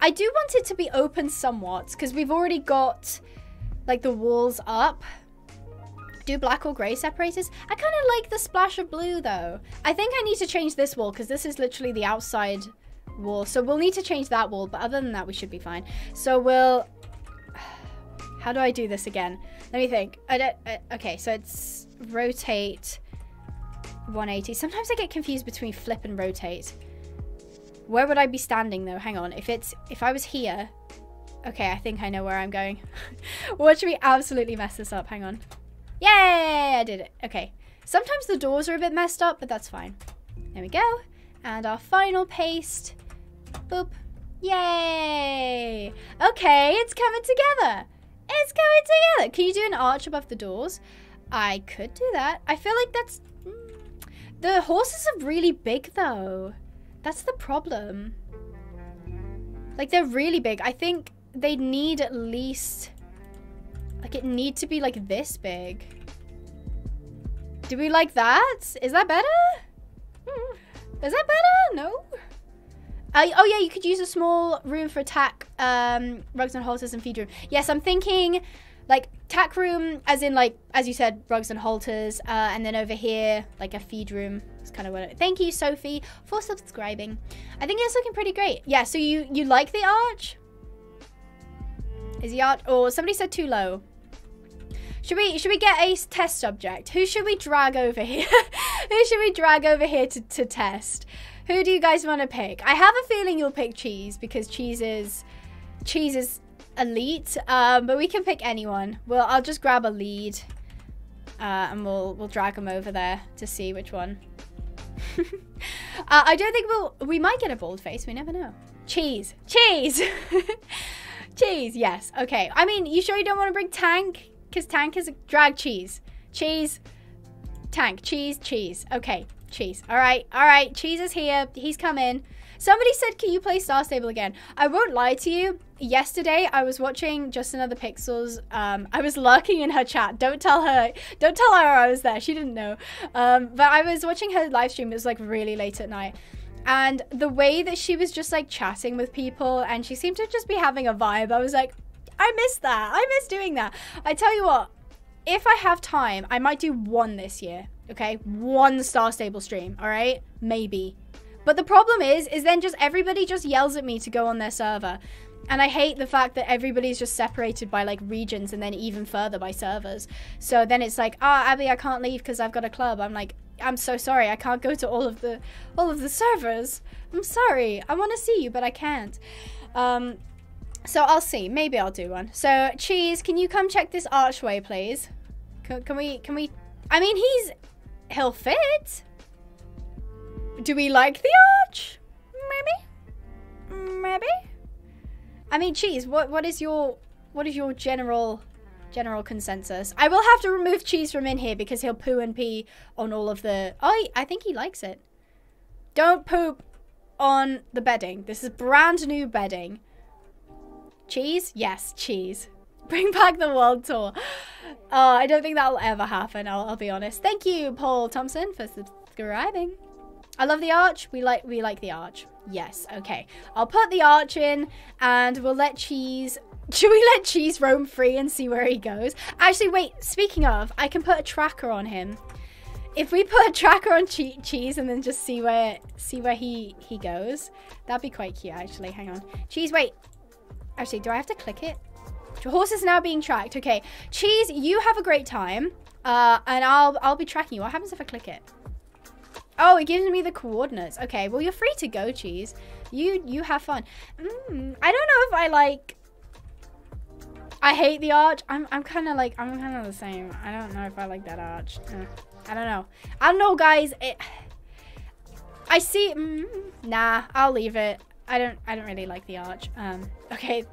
I do want it to be open somewhat, because we've already got, like, the walls up. Do black or grey separators? I kind of like the splash of blue, though. I think I need to change this wall, because this is literally the outside wall. So we'll need to change that wall, but other than that, we should be fine. So we'll... How do I do this again? Let me think. Okay, so it's rotate 180. Sometimes I get confused between flip and rotate. Where would I be standing though? Hang on. If I was here, okay, I think I know where I'm going. Watch me absolutely mess this up. Hang on. Yay! I did it. Okay. Sometimes the doors are a bit messed up, but that's fine. There we go. And our final paste. Boop. Yay! Okay, it's coming together. It's coming together. Can you do an arch above the doors? I could do that. I feel like that's... The horses are really big though. That's the problem. Like, they're really big. I think they need at least... Like, it need to be like this big. Do we like that? Is that better? Is that better? No. Oh yeah, you could use a small room for tack, rugs and halters and feed room. Yes, I'm thinking like tack room, as in like, as you said, rugs and halters, and then over here, like a feed room. That's kind of what it, thank you, Sophie, for subscribing. I think it's looking pretty great. Yeah, so you like the arch? Is the arch, or somebody said too low. Should we get a test subject? Who should we drag over here? Who should we drag over here to test? Who do you guys want to pick? I have a feeling you'll pick Cheese, because Cheese is elite. But we can pick anyone. Well, I'll just grab a lead, and we'll drag them over there to see which one. I don't think we might get a bald face. We never know. Cheese, Cheese, Cheese. Yes. Okay. I mean, you sure you don't want to bring Tank? Because Tank is a drag. Cheese, Tank, Cheese. Okay. Cheese. All right. Cheese is here. He's come in. Somebody said, can you play Star Stable again? I won't lie to you. Yesterday, I was watching Just Another Pixels. I was lurking in her chat. Don't tell her I was there. She didn't know. But I was watching her live stream. It was like really late at night. And the way that she was just like chatting with people, and she seemed to just be having a vibe. I was like, I miss that. I miss doing that. I tell you what, if I have time, I might do one this year. Okay, one Star Stable stream, all right? Maybe. But the problem is then just everybody just yells at me to go on their server. And I hate the fact that everybody's just separated by like regions and then even further by servers. So then it's like, ah, oh, Abby, I can't leave because I've got a club. I'm like, I'm so sorry. I can't go to all of the servers. I'm sorry. I want to see you, but I can't. So I'll see. Maybe I'll do one. So Cheese, can you come check this archway, please? Can we, I mean, he'll fit. Do we like the arch? Maybe. I mean, Cheese, what is your general consensus? I will have to remove Cheese from in here because he'll poo and pee on all of the... Oh, I think he likes it. Don't poop on the bedding. This is brand new bedding. Cheese? Yes, Cheese. Bring back the world tour. I don't think that'll ever happen. I'll be honest. Thank you, Paul Thompson, for subscribing. I love the arch. We like the arch. Yes. Okay. I'll put the arch in, and we'll let Cheese. Should we let Cheese roam free and see where he goes? Actually, wait. Speaking of, I can put a tracker on him. If we put a tracker on Cheese and then just see where he goes, that'd be quite cute. Actually, hang on. Cheese, wait. Actually, do I have to click it? Your horse is now being tracked. Okay, Cheese, you have a great time, and I'll be tracking you. What happens if I click it? Oh, it gives me the coordinates. Okay, well, you're free to go, Cheese. You have fun. I don't know if I like... I hate the arch. I'm kind of the same. I don't know if I like that arch. I don't know. I don't know, guys. I see. Nah, I'll leave it. I don't really like the arch. Okay.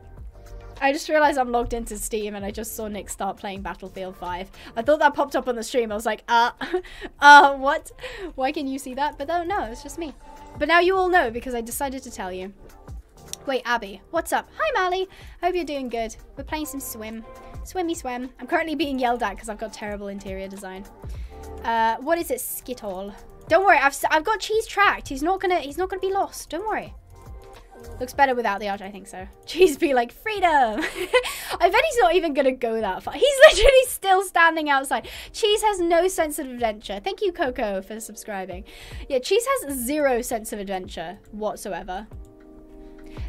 I just realized I'm logged into Steam and I just saw Nick start playing Battlefield 5. I thought that popped up on the stream. I was like, what? Why can you see that? But no, it's just me. But now you all know because I decided to tell you. Wait, Abby, what's up? Hi, Mally. Hope you're doing good. We're playing some swim. Swimmy swim. I'm currently being yelled at because I've got terrible interior design. What is it? Skittle. Don't worry. I've got Cheese tracked. He's not gonna be lost. Don't worry. Looks better without the arch, I think so. Cheese be like, freedom! I bet he's not even gonna go that far. He's literally still standing outside. Cheese has no sense of adventure. Thank you, Coco, for subscribing. Yeah, Cheese has zero sense of adventure whatsoever.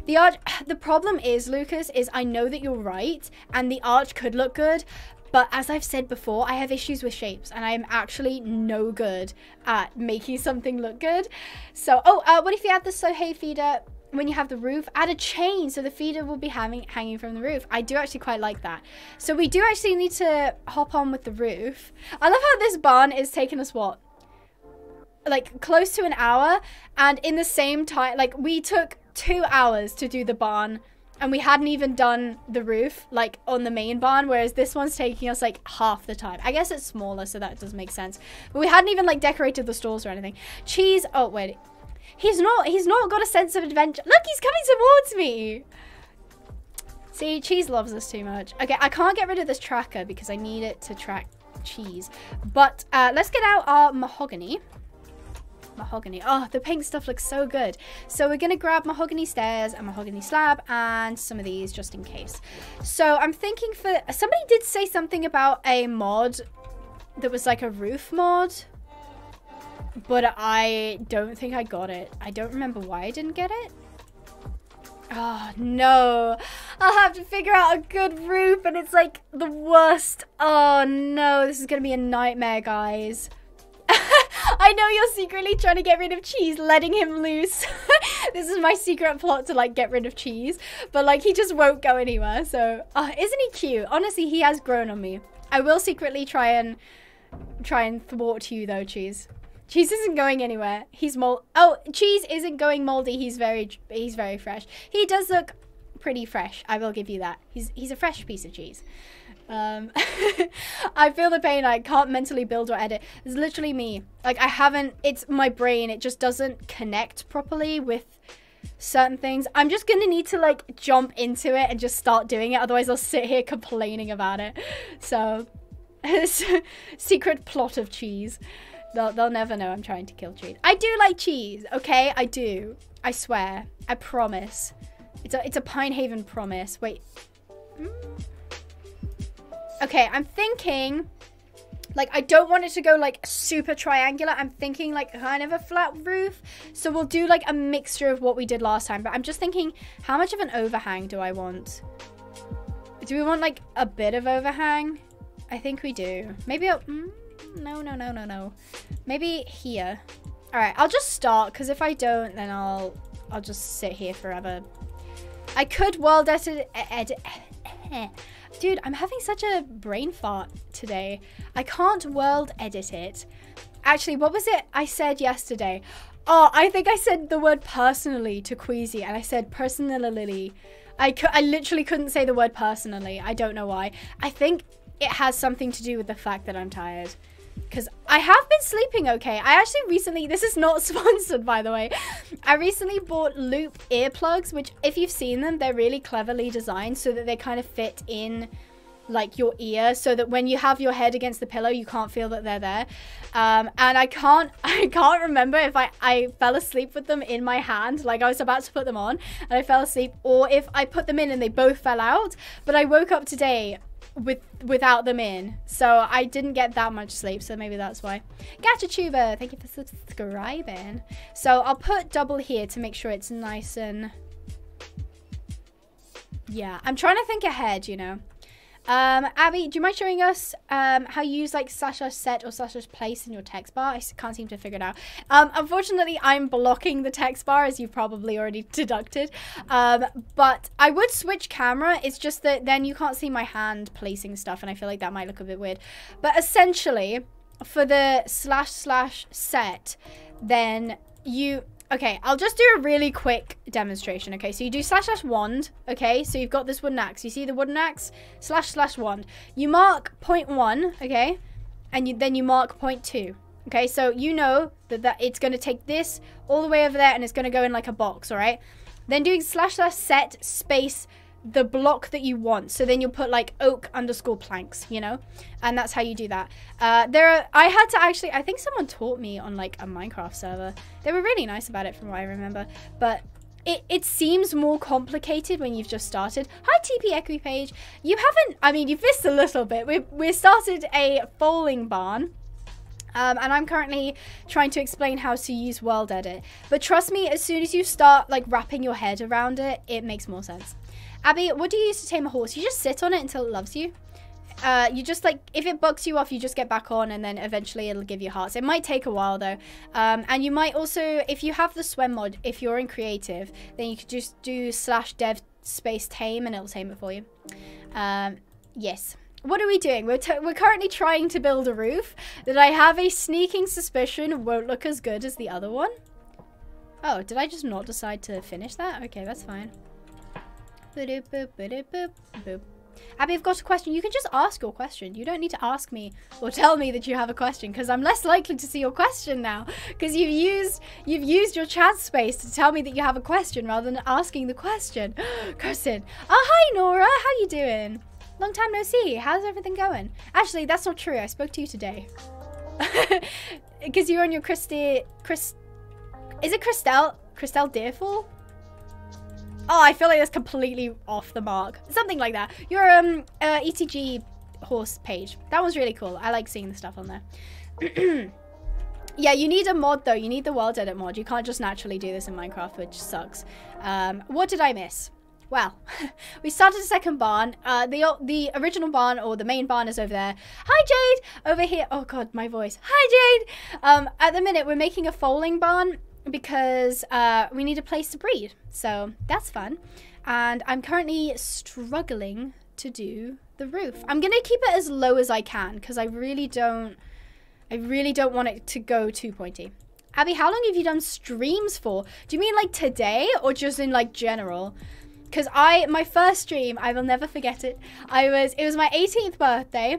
The problem is, Lucas, is I know that you're right, and the arch could look good, but as I've said before, I have issues with shapes, and I am actually no good at making something look good. So, what if you add the Sohei feeder when you have the roof? Add a chain so the feeder will be hanging from the roof. I do actually quite like that. So we do actually need to hop on with the roof. I love how this barn is taking us, what, like close to an hour, and in the same time, like, we took 2 hours to do the barn and we hadn't even done the roof, like, on the main barn, whereas this one's taking us like half the time. I guess it's smaller, so that does make sense, but we hadn't even like decorated the stalls or anything. Cheese, oh wait, he's not got a sense of adventure. Look, he's coming towards me. See, Cheese loves us too much. Okay, I can't get rid of this tracker because I need it to track Cheese, but let's get out our mahogany. Oh, the pink stuff looks so good. So we're gonna grab mahogany stairs and mahogany slab and some of these just in case. So I'm thinking, for somebody did say something about a mod that was like a roof mod, but I don't think I got it. I don't remember why I didn't get it. Oh no, I'll have to figure out a good roof, and it's like the worst. Oh no, this is gonna be a nightmare, guys. I know you're secretly trying to get rid of Cheese, letting him loose. This is my secret plot to, like, get rid of Cheese. But, like, he just won't go anywhere. So, isn't he cute? Honestly, he has grown on me. I will secretly try and thwart you, though, Cheese. Cheese isn't going anywhere. He's mold. Oh, Cheese isn't going moldy. He's very fresh. He does look pretty fresh. I will give you that. He's a fresh piece of cheese. I feel the pain. I can't mentally build or edit. It's literally me. Like, I haven't, it's my brain. It just doesn't connect properly with certain things. I'm just going to need to, like, jump into it and just start doing it. Otherwise, I'll sit here complaining about it. So, secret plot of Cheese. They'll never know I'm trying to kill Cheese. I do like Cheese, okay? I do. I swear. I promise. It's a Pinehaven promise. Wait. Okay, I'm thinking, like, I don't want it to go, like, super triangular. I'm thinking, like, kind of a flat roof. So we'll do, like, a mixture of what we did last time. But I'm just thinking, how much of an overhang do I want? Do we want, like, a bit of overhang? I think we do. Maybe I'll... No. Maybe here. All right, I'll just start, because if I don't, then I'll just sit here forever. I could World Edit... Dude, I'm having such a brain fart today. I can't World Edit it. Actually, what was it I said yesterday? Oh, I think I said the word personally to Queasy, and I said personally. I literally couldn't say the word personally. I don't know why. I think it has something to do with the fact that I'm tired. Because I have been sleeping okay. I actually recently, this is not sponsored, by the way. I recently bought loop earplugs, which, if you've seen them, they're really cleverly designed so that they kind of fit in, like, your ear, so that when you have your head against the pillow, you can't feel that they're there. And I can't remember if I fell asleep with them in my hand, like, I was about to put them on and I fell asleep, or if I put them in and they both fell out. But I woke up today without them in, so I didn't get that much sleep, so maybe that's why. Gachatuba, thank you for subscribing. So I'll put double here to make sure it's nice and... yeah, I'm trying to think ahead, you know. Abby, do you mind showing us how you use, like, Sasha's set or Sasha's place in your text bar? I can't seem to figure it out. Unfortunately, I'm blocking the text bar, as you've probably already deducted. But I would switch camera. It's just that then you can't see my hand placing stuff, and I feel like that might look a bit weird. But essentially, for the / set, then you... okay, I'll just do a really quick demonstration. Okay, so you do / wand. Okay, so you've got this wooden axe. You see the wooden axe? / wand. You mark 0.1, okay? And then you mark 0.2. Okay, so you know that it's going to take this all the way over there, and it's going to go in like a box, all right? Then doing / set space the block that you want. So then you'll put, like, oak _ planks, you know, and that's how you do that. I had to actually, I think someone taught me on, like, a Minecraft server. They were really nice about it from what I remember, but it seems more complicated when you've just started. Hi, TP Equipage. You haven't, I mean, you've missed a little bit. We started a bowling barn. And I'm currently trying to explain how to use World Edit. But trust me, as soon as you start like wrapping your head around it, it makes more sense. Abby, what do you use to tame a horse? You just sit on it until it loves you. You just like, if it bucks you off, you just get back on and then eventually it'll give you hearts. It might take a while though. And you might also, if you have the SWEM mod, if you're in creative, then you could just do /dev -tame and it'll tame it for you. Yes. What are we doing? We're currently trying to build a roof that I have a sneaking suspicion won't look as good as the other one. Oh, did I just not decide to finish that? Okay, that's fine. Abby, I've got a question. You can just ask your question. You don't need to ask me or tell me that you have a question, because I'm less likely to see your question now, because you've used your chat space to tell me that you have a question rather than asking the question. Kirsten. Oh, hi, Nora. How you doing? Long time no see. How's everything going? Actually, that's not true. I spoke to you today. Because you're on your Is it Christelle? Christelle Deerful? Oh, I feel like that's completely off the mark. Something like that. Your ETG horse page. That was really cool. I like seeing the stuff on there. Yeah, you need a mod though. You need the World Edit mod. You can't just naturally do this in Minecraft, which sucks. What did I miss? Well, we started a second barn. The original barn, or the main barn, is over there. Hi, Jade! Over here. Oh, God, my voice. Hi, Jade! At the minute, we're making a foaling barn because we need a place to breed. So that's fun. And I'm currently struggling to do the roof. I'm going to keep it as low as I can because I really don't want it to go too pointy. Abby, how long have you done streams for? Do you mean like today or just in like general? Because my first stream, I will never forget it. It was my 18th birthday.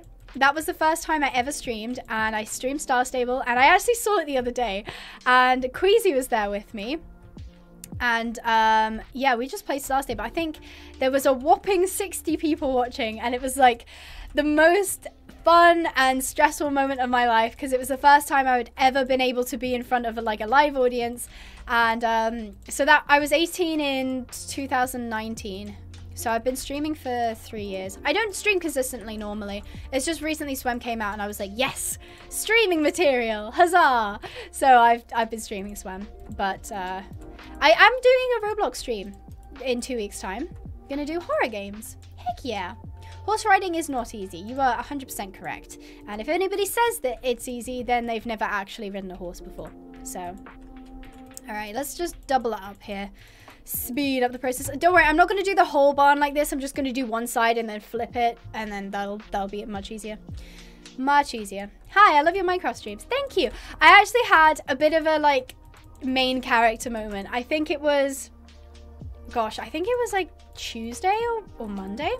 That was the first time I ever streamed, and I streamed Star Stable, and I actually saw it the other day, and Queasy was there with me, and yeah, we just played Star Stable. I think there was a whopping 60 people watching, and it was like the most fun and stressful moment of my life, because it was the first time I had ever been able to be in front of a live audience. And so that I was 18 in 2019, so I've been streaming for 3 years. I don't stream consistently normally. It's just recently SWEM came out and I was like, yes, streaming material, huzzah. So I've been streaming SWEM, but I am doing a Roblox stream in 2 weeks time. Gonna do horror games, heck yeah. Horse riding is not easy. You are 100% correct. And if anybody says that it's easy, then they've never actually ridden a horse before. So, all right, let's just double it up here. Speed up the process. Don't worry, I'm not going to do the whole barn like this. I'm just going to do one side and then flip it. And then that'll be much easier. Much easier. Hi, I love your Minecraft streams. Thank you. I actually had a bit of a, like, main character moment. I think it was... Gosh, I think it was, like, Tuesday or Monday?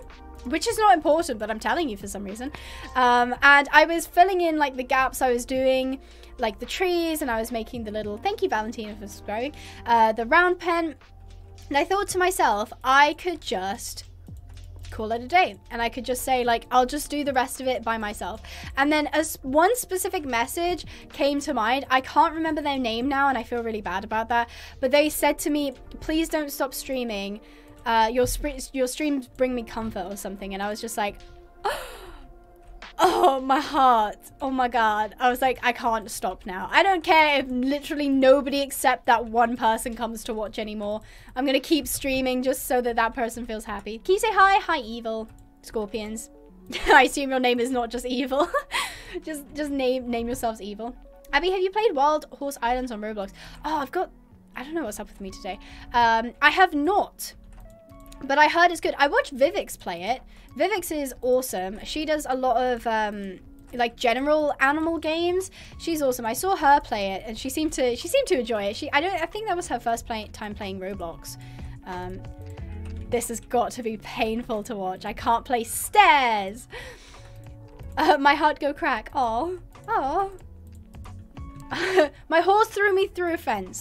Which is not important, but I'm telling you for some reason. And I was filling in like the gaps. I was doing like the trees, and I was making the little, thank you Valentina for subscribing, the round pen. And I thought to myself, I could just call it a day, and I could just say like, I'll just do the rest of it by myself. And then as one specific message came to mind, I can't remember their name now and I feel really bad about that, but they said to me, please don't stop streaming. Your streams bring me comfort or something. And I was just like, oh, my heart. Oh, my God. I was like, I can't stop now. I don't care if literally nobody except that one person comes to watch anymore. I'm going to keep streaming just so that that person feels happy. Can you say hi? Hi, evil scorpions. I assume your name is not just evil. just name yourselves evil. Abby, have you played Wild Horse Islands on Roblox? Oh, I don't know what's up with me today. I have not. But I heard it's good. I watched Vivix play it. Vivix is awesome. She does a lot of, like, general animal games. She's awesome. I saw her play it, and she seemed to enjoy it. I think that was her first time playing Roblox. This has got to be painful to watch. I can't play stairs. My heart go crack. Aw. Aw. My horse threw me through a fence.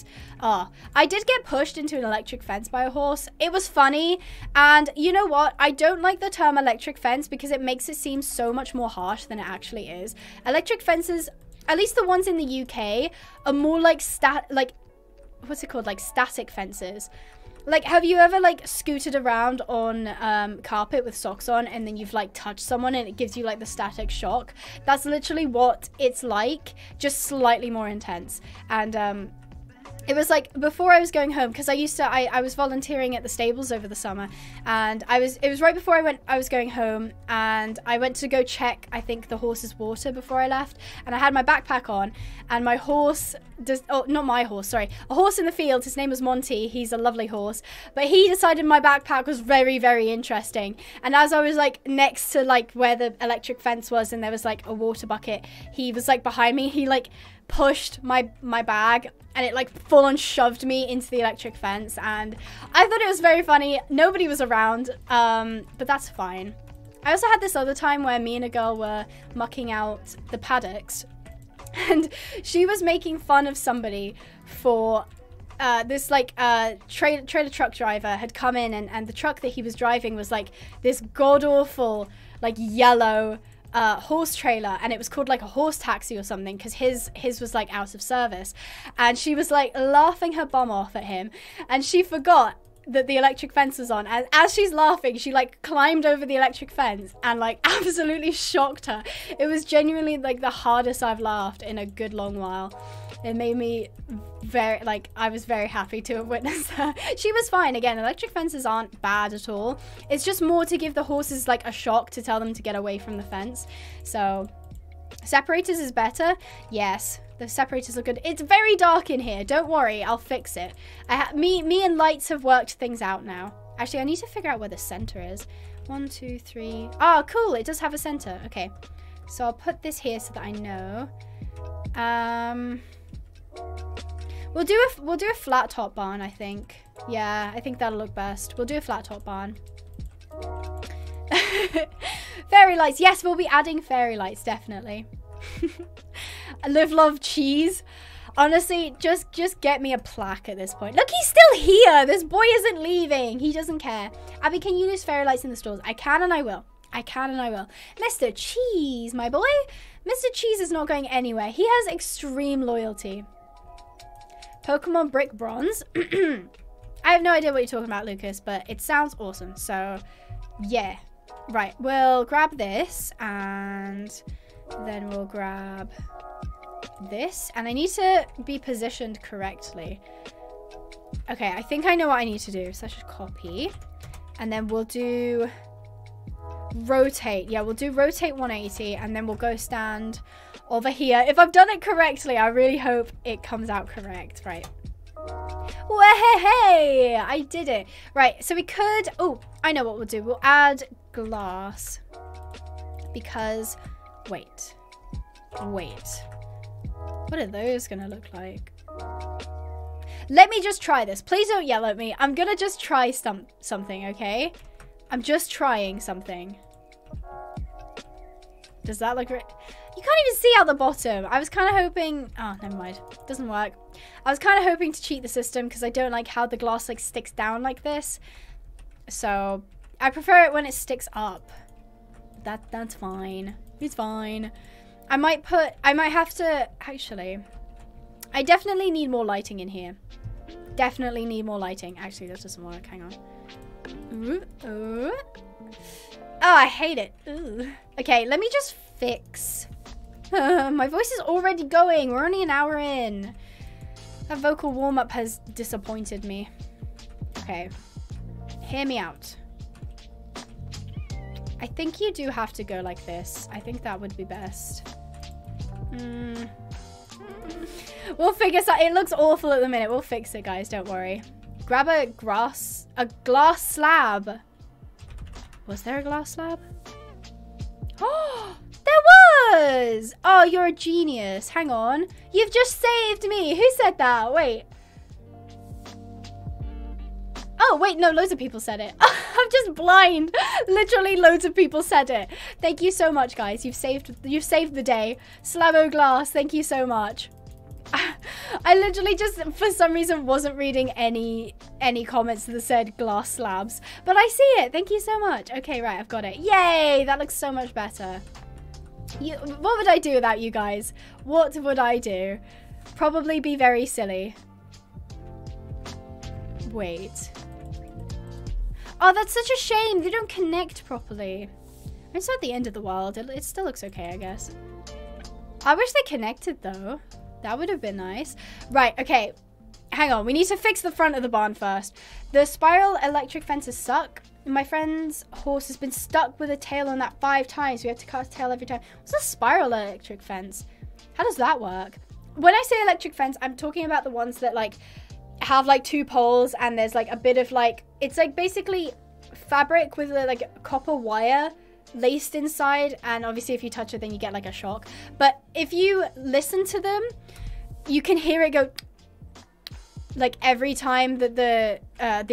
Oh, I did get pushed into an electric fence by a horse. It was funny. And you know what? I don't like the term electric fence because it makes it seem so much more harsh than it actually is. Electric fences, at least the ones in the UK, are more like static fences. Like, have you ever, like, scooted around on carpet with socks on and then you've, like, touched someone and it gives you, like, the static shock? That's literally what it's like, just slightly more intense. And it was, like, before I was going home, because I used to, I was volunteering at the stables over the summer, and it was right before I was going home, and I went to go check, I think, the horse's water before I left, and I had my backpack on, and my horse, oh, not my horse, sorry, a horse in the field, his name was Monty, he's a lovely horse, but he decided my backpack was very, very interesting, and as I was, like, next to, like, where the electric fence was, and there was, like, a water bucket, he was, like, behind me, he, like, pushed my bag, and it, like, full-on shoved me into the electric fence, and I thought it was very funny. Nobody was around, but that's fine. I also had this other time where me and a girl were mucking out the paddocks, and she was making fun of somebody for this, like, trailer truck driver had come in, and the truck that he was driving was, like, this god-awful, like, yellow horse trailer, and it was called, like, a horse taxi or something, because his was, like, out of service, and she was, like, laughing her bum off at him, and she forgot that the electric fence was on, and as she's laughing, she, like, climbed over the electric fence and, like, absolutely shocked her. It was genuinely, like, the hardest I've laughed in a good long while. It made me very, like, I was very happy to have witnessed her. She was fine. Again, electric fences aren't bad at all. It's just more to give the horses, like, a shock to tell them to get away from the fence. So, separators is better. Yes, the separators look good. It's very dark in here. Don't worry, I'll fix it. Me and lights have worked things out now. Actually, I need to figure out where the center is. 1, 2, 3. Ah, cool. It does have a center. Okay. So, I'll put this here so that I know. We'll do a flat top barn, I think. Yeah, I think that'll look best. We'll do a flat top barn. Fairy lights. Yes, we'll be adding fairy lights, definitely. I love cheese. Honestly, just get me a plaque at this point. Look, he's still here. This boy isn't leaving. He doesn't care. Abby, can you use fairy lights in the stores? I can and I will. I can and I will. Mr. Cheese, my boy. Mr. Cheese is not going anywhere. He has extreme loyalty. Pokemon Brick Bronze. I have no idea what you're talking about, Lucas, but it sounds awesome. So, yeah. Right, we'll grab this, and then we'll grab this. And I need to be positioned correctly. Okay, I think I know what I need to do. So I should copy. And then we'll do rotate. Yeah, we'll do rotate 180, and then we'll go stand over here. If I've done it correctly, I really hope it comes out correct. Right. Way, I did it. Right, so we could, oh, I know what we'll do. We'll add glass, because wait, what are those gonna look like? Let me just try this. Please don't yell at me. I'm gonna just try something, okay? I'm just trying something. Does that look right? You can't even see out the bottom. I was kind of hoping, oh, never mind. Doesn't work. I was kind of hoping to cheat the system, because I don't like how the glass, like, sticks down like this. So I prefer it when it sticks up. That's fine. It's fine. I might have to, actually, I definitely need more lighting in here. Definitely need more lighting. Actually, that doesn't work. Hang on. Ooh, ooh. Oh, I hate it. Ooh. Okay, let me just fix. My voice is already going. We're only an hour in. That vocal warm-up has disappointed me. Okay. Hear me out. I think you do have to go like this. I think that would be best. We'll figure this out. It looks awful at the minute. We'll fix it, guys. Don't worry. Grab a glass slab. Was there a glass slab? Oh, there was! Oh, you're a genius. Hang on. You've just saved me. Who said that? Wait. Oh, wait, no, loads of people said it. I'm just blind. Literally loads of people said it. Thank you so much, guys. You've saved the day. Slab-o glass, thank you so much. I literally just, for some reason, wasn't reading any comments that said glass slabs. But I see it. Thank you so much. Okay, right. I've got it. Yay. That looks so much better. What would I do without you guys? What would I do? Probably be very silly. Wait. Oh, that's such a shame. They don't connect properly. It's not the end of the world. It still looks okay, I guess. I wish they connected, though. That would have been nice. Right, okay. Hang on. We need to fix the front of the barn first. The spiral electric fences suck. My friend's horse has been stuck with a tail on that 5 times. We have to cut his tail every time. What's a spiral electric fence? How does that work? When I say electric fence, I'm talking about the ones that, like, have, like, 2 poles and there's, like, a bit of, like... It's, like, basically fabric with, like, copper wire laced inside, and obviously if you touch it then you get, like, a shock. But if you listen to them, you can hear it go... like every time that the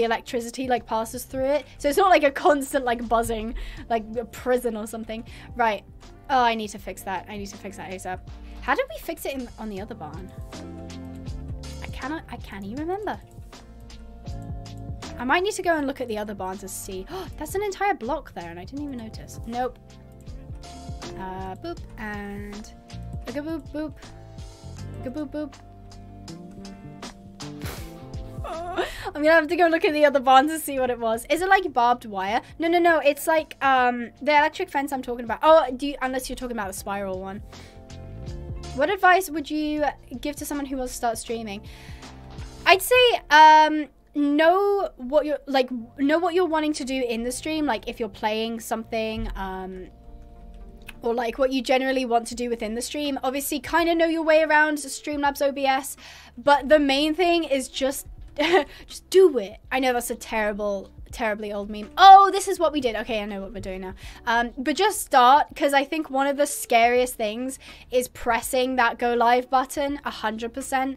electricity like passes through it. So it's not like a constant like buzzing, like a prison or something. Right. Oh, I need to fix that. I need to fix that ASAP. How did we fix it on the other barn? I can't even remember. I might need to go and look at the other barn to see. Oh, that's an entire block there and I didn't even notice. Nope. Boop and boop boop. Boop boop. I'm gonna have to go look at the other barn to see what it was. Is it like barbed wire? No, no, no. It's like the electric fence I'm talking about. Oh, unless you're talking about the spiral one. What advice would you give to someone who wants to start streaming? I'd say know what you're like. Know what you're wanting to do in the stream. Like if you're playing something. Or like what you generally want to do within the stream. Obviously, kind of know your way around Streamlabs OBS, but the main thing is just do it. I know that's a terribly old meme. Oh, this is what we did. Okay, I know what we're doing now. But just start, because I think one of the scariest things is pressing that go live button 100%.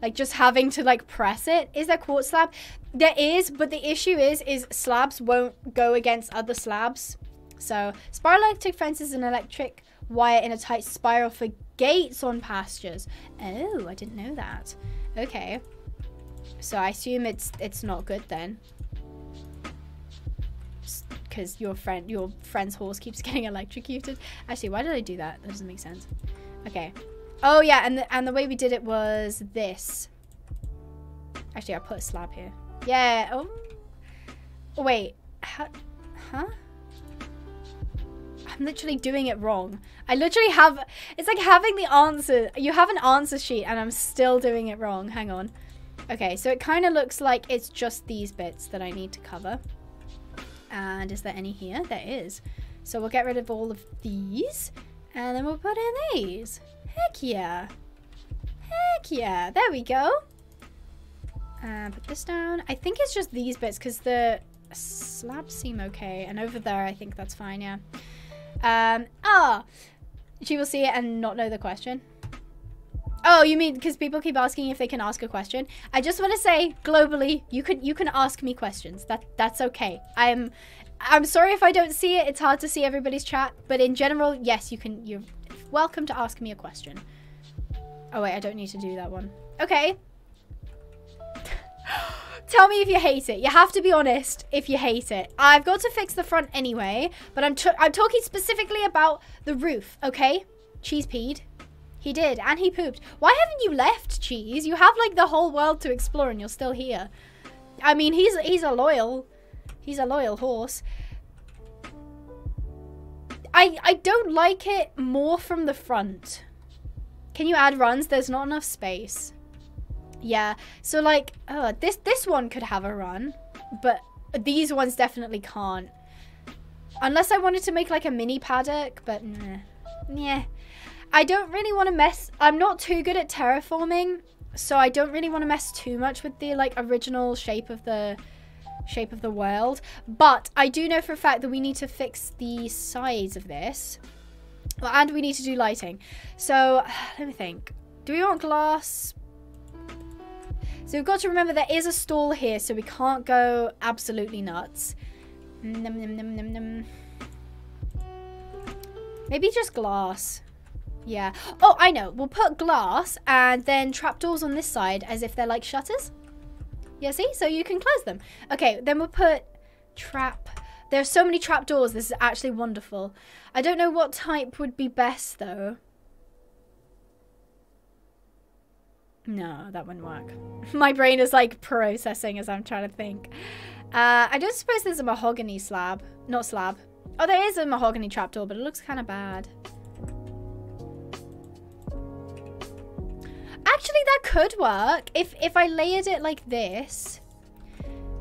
Like just having to like press it. Is there quartz slab? There is, but the issue is slabs won't go against other slabs. So, spiral electric fence is an electric wire in a tight spiral for gates on pastures. Oh, I didn't know that. Okay. So, I assume it's not good then. Because your friend's horse keeps getting electrocuted. Actually, why did I do that? That doesn't make sense. Okay. Oh, yeah, and the way we did it was this. Actually, I'll put a slab here. Yeah. Oh. Wait. Huh? I'm literally doing it wrong. I literally have... It's like having the answer. You have an answer sheet and I'm still doing it wrong. Hang on. Okay, so it kind of looks like it's just these bits that I need to cover. And is there any here? There is. So we'll get rid of all of these. And then we'll put in these. Heck yeah. Heck yeah. There we go. And put this down. I think it's just these bits because the slabs seem okay. And over there, I think that's fine, yeah. She will see it and not know the question. Oh, you mean because people keep asking if they can ask a question? I just want to say globally, you can ask me questions. That's okay. I'm sorry if I don't see it. It's hard to see everybody's chat, but in general, yes, you can. You're welcome to ask me a question. Oh wait, I don't need to do that one. Okay. Tell me if you hate it. You have to be honest if you hate it. I've got to fix the front anyway, but I'm talking specifically about the roof, okay? Cheese peed. He did, and he pooped. Why haven't you left, Cheese? You have, like, the whole world to explore, and you're still here. I mean, he's a loyal horse. I don't like it more from the front. Can you add runs? There's not enough space. Yeah, so like, oh, this one could have a run, but these ones definitely can't. Unless I wanted to make like a mini paddock, but nah. Yeah. I don't really want to mess, I'm not too good at terraforming, so I don't really want to mess too much with the like original shape of the world. But I do know for a fact that we need to fix the sides of this, and we need to do lighting. So let me think, do we want glass? So we've got to remember there is a stall here, so we can't go absolutely nuts. Maybe just glass. Yeah. Oh, I know. We'll put glass and then trapdoors on this side as if they're like shutters. Yeah, see? So you can close them. Okay, then we'll put trap. There are so many trapdoors. This is actually wonderful. I don't know what type would be best, though. No, that wouldn't work. My brain is like processing as I'm trying to think. I don't suppose there's a mahogany slab. Not slab. Oh, there is a mahogany trapdoor, but it looks kind of bad. Actually, that could work if I layered it like this.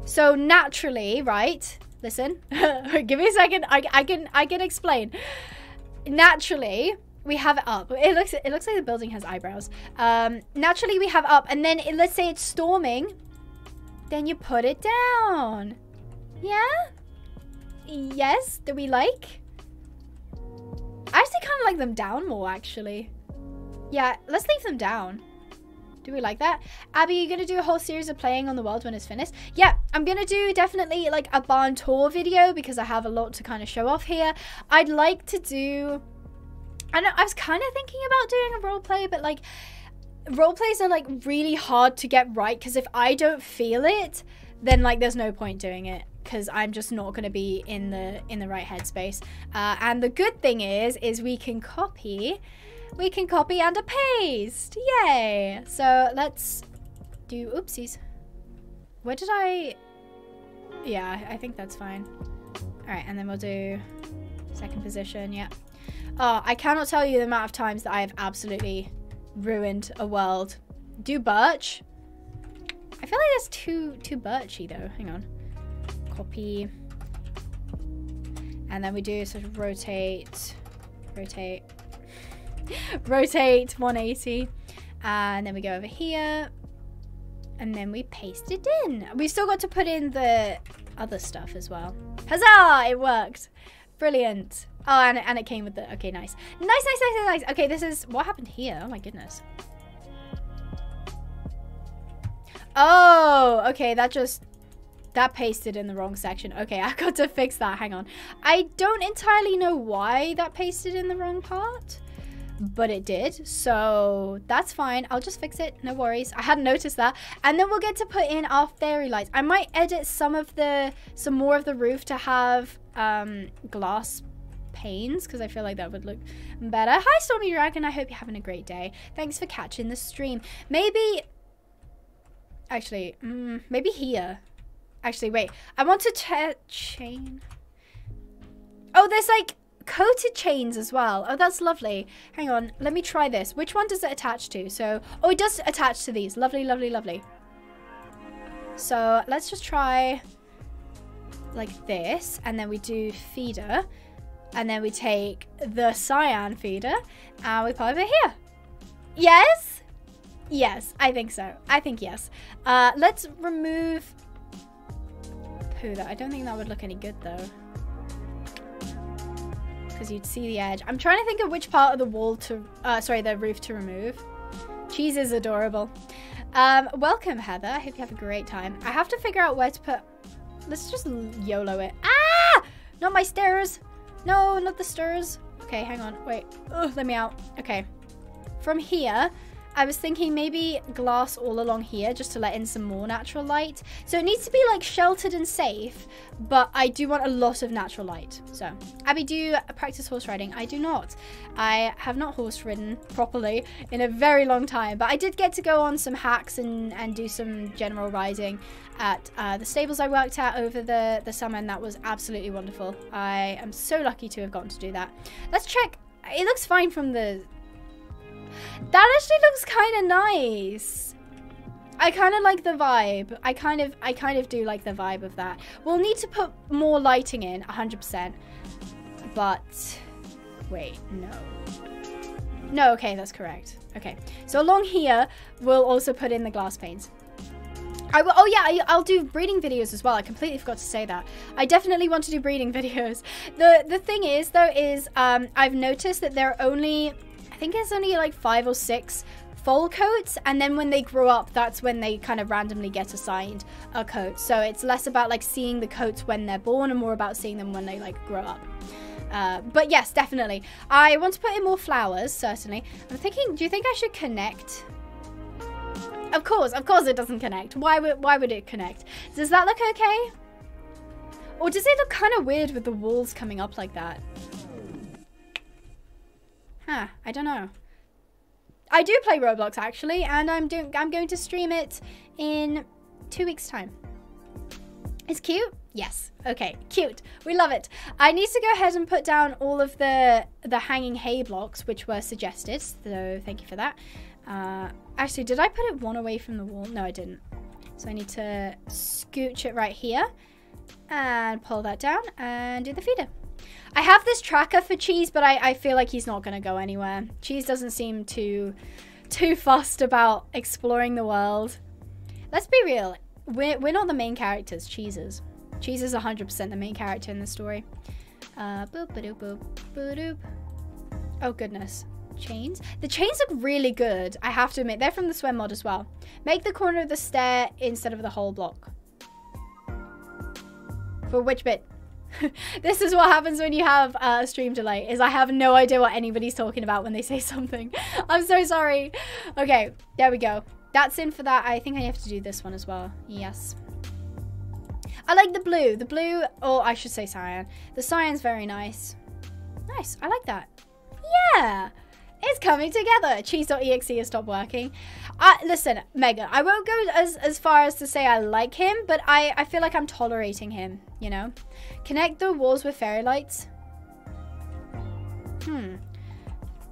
So naturally, right? Listen, give me a second. I can explain. Naturally, we have it up. It looks like the building has eyebrows. Naturally, we have up, and then let's say it's storming. Then you put it down. Yeah? Yes? Do we like? I actually kind of like them down more, actually. Yeah, let's leave them down. Do we like that? Abby, you're going to do a whole series of playing on the world when it's finished? Yeah, I'm going to do definitely like a barn tour video because I have a lot to kind of show off here. I'd like to do... I know, I was kind of thinking about doing a role play, but like... role plays are like really hard to get right because if I don't feel it, then like there's no point doing it because I'm just not going to be in the right headspace. And the good thing is we can copy, and paste. Yay! So let's do oopsies. Where did I? Yeah, I think that's fine. All right, and then we'll do second position. Yeah. Oh, I cannot tell you the amount of times that I have absolutely ruined a world. Do birch. I feel like that's too birchy though. Hang on. Copy. And then we do sort of rotate 180. And then we go over here. And then we paste it in. We've still got to put in the other stuff as well. Huzzah! It worked. Brilliant. Oh, and it came with the... Okay, nice. Nice. Okay, this is... What happened here? Oh, my goodness. Oh, okay. That just... That pasted in the wrong section. Okay, I got to fix that. Hang on. I don't entirely know why that pasted in the wrong part, but it did. So that's fine. I'll just fix it. No worries. I hadn't noticed that. And then we'll get to put in our fairy lights. I might edit some more of the roof to have glass panes because I feel like that would look better. Hi, Stormy Dragon. I hope you're having a great day. Thanks for catching the stream. Maybe... Actually, maybe here. Actually, wait. I want to chain. Oh, there's like coated chains as well. Oh, that's lovely. Hang on. Let me try this. Which one does it attach to? So, oh, it does attach to these. Lovely, lovely, lovely. So let's just try like this. And then we do feeder. And then we take the cyan feeder and we put it over here. Yes? Yes, I think so. I think yes. Let's remove poo though. I don't think that would look any good though. Because you'd see the edge. I'm trying to think of which part of the wall to, sorry, the roof to remove. Cheese is adorable. Welcome, Heather. I hope you have a great time. I have to figure out where to put, let's just YOLO it. Ah! Not my stairs. No, not the stairs. Okay, hang on. Wait. Ugh, let me out. Okay. From here, I was thinking maybe glass all along here just to let in some more natural light. So it needs to be like sheltered and safe, but I do want a lot of natural light. So, Abby, do you practice horse riding? I do not. I have not horse ridden properly in a very long time, but I did get to go on some hacks and do some general riding at the stables I worked at over the summer, and that was absolutely wonderful. I am so lucky to have gotten to do that. Let's check. It looks fine from the... That actually looks kind of nice. I kind of like the vibe. I kind of do like the vibe of that. We'll need to put more lighting in, 100%. But wait, no. No, okay, that's correct. Okay, so along here, we'll also put in the glass panes. I will, oh yeah, I'll do breeding videos as well. I completely forgot to say that. I definitely want to do breeding videos. The thing is, though, is I've noticed that there are only... I think it's only like 5 or 6 foal coats, and then when they grow up, that's when they kind of randomly get assigned a coat. So it's less about like seeing the coats when they're born and more about seeing them when they like grow up. But yes, definitely. I want to put in more flowers, certainly. I'm thinking, do you think I should connect? Of course it doesn't connect. Why would it connect? Does that look okay? Or does it look kind of weird with the walls coming up like that? Huh, I don't know. I do play Roblox actually, and I'm going to stream it in 2 weeks' time. It's cute? Yes. Okay, cute. We love it. I need to go ahead and put down all of the hanging hay blocks which were suggested, so thank you for that. Actually, did I put it one away from the wall? No, I didn't. So I need to scooch it right here and pull that down and do the feeder. I have this tracker for Cheese, but I feel like he's not going to go anywhere. Cheese doesn't seem too fussed about exploring the world. Let's be real. We're not the main characters, Cheese is. Cheese is 100% the main character in the story. Boop, ba-doop, boop, ba-doop. Oh, goodness. Chains. The chains look really good, I have to admit. They're from the SWEM mod as well. Make the corner of the stair instead of the whole block. For which bit? This is what happens when you have a stream delay, is I have no idea what anybody's talking about when they say something. I'm so sorry. Okay, there we go. That's in for that. I think I have to do this one as well. Yes. I like the blue. The blue, or I should say cyan. The cyan's very nice. Nice. I like that. Yeah. It's coming together. Cheese.exe has stopped working. Listen, Megan, I won't go as far as to say I like him, but I feel like I'm tolerating him, you know? Connect the walls with fairy lights.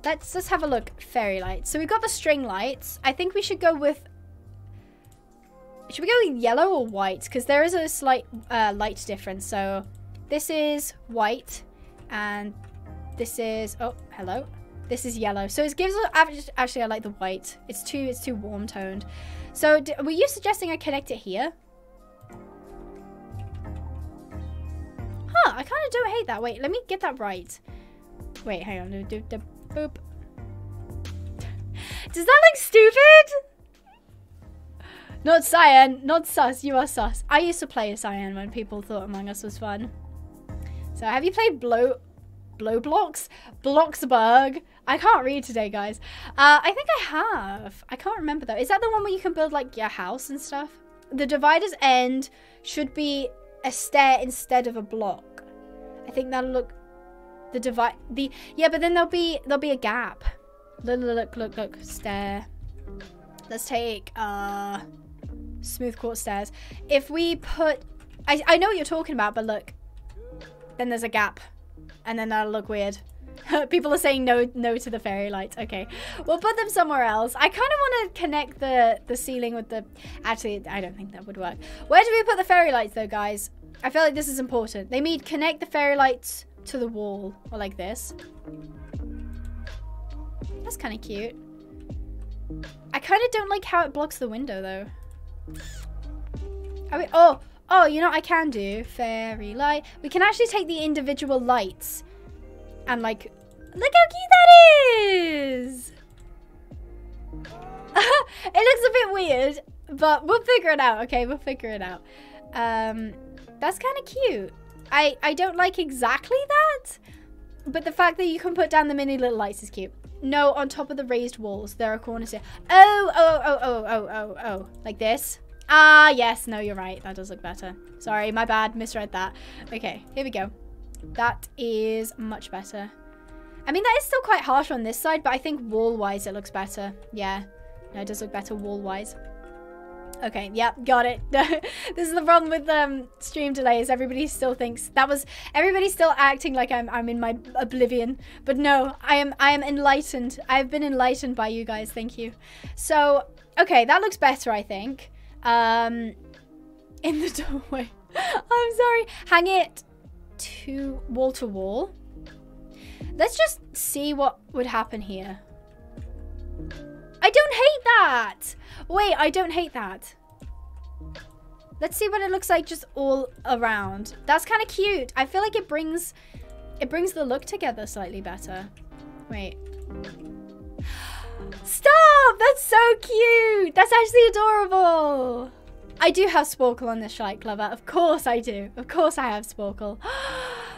Let's just have a look. Fairy lights. So we've got the string lights. I think we should go with... Should we go with yellow or white? Because there is a slight light difference. So this is white and this is... Oh, hello. This is yellow, so it gives us. Actually, I like the white. It's too warm toned. So, were you suggesting I connect it here? Huh? I kind of don't hate that. Wait, let me get that right. Wait, hang on. Boop. Does that look stupid? Not cyan, not sus. You are sus. I used to play a cyan when people thought Among Us was fun. So, have you played Bloblox? Bloxburg. I can't read today, guys. I think I have. I can't remember though. Is that the one where you can build like your house and stuff? The divider's end should be a stair instead of a block. I think that'll look yeah, but then there'll be a gap. Look, stair. Let's take smooth quartz stairs. If we put I know what you're talking about, but look. Then there's a gap. And then that'll look weird. People are saying no to the fairy lights. Okay, we'll put them somewhere else. I kind of want to connect the ceiling with the... Actually, I don't think that would work. Where do we put the fairy lights though, guys? I feel like this is important. They need connect the fairy lights to the wall. Or like this. That's kind of cute. I kind of don't like how it blocks the window though. Oh, you know what I can do? Fairy light. We can actually take the individual lights and like, look how cute that is! It looks a bit weird, but we'll figure it out, okay? We'll figure it out. That's kind of cute. I don't like exactly that, but the fact that you can put down the mini little lights is cute. No, on top of the raised walls, there are corners here. Oh. Like this. Ah, yes. No, you're right. That does look better. Sorry, my bad. Misread that. Okay, here we go. That is much better. I mean, that is still quite harsh on this side, but I think wall-wise it looks better. Yeah. No, it does look better wall-wise. Okay, yep, got it. This is the problem with stream delays. Everybody still thinks that was... Everybody's still acting like I'm in my oblivion. But no, I am enlightened. I've been enlightened by you guys. Thank you. So, okay, that looks better, I think. In the doorway. I'm sorry. Hang it to wall to wall. Let's just see what would happen here. I don't hate that. Wait, I don't hate that. Let's see what it looks like just all around. That's kind of cute. I feel like it brings the look together slightly better. Wait. Stop! That's so cute! That's actually adorable! I do have Sporkle on this Shite Clubber. Of course I do. Of course I have Sporkle.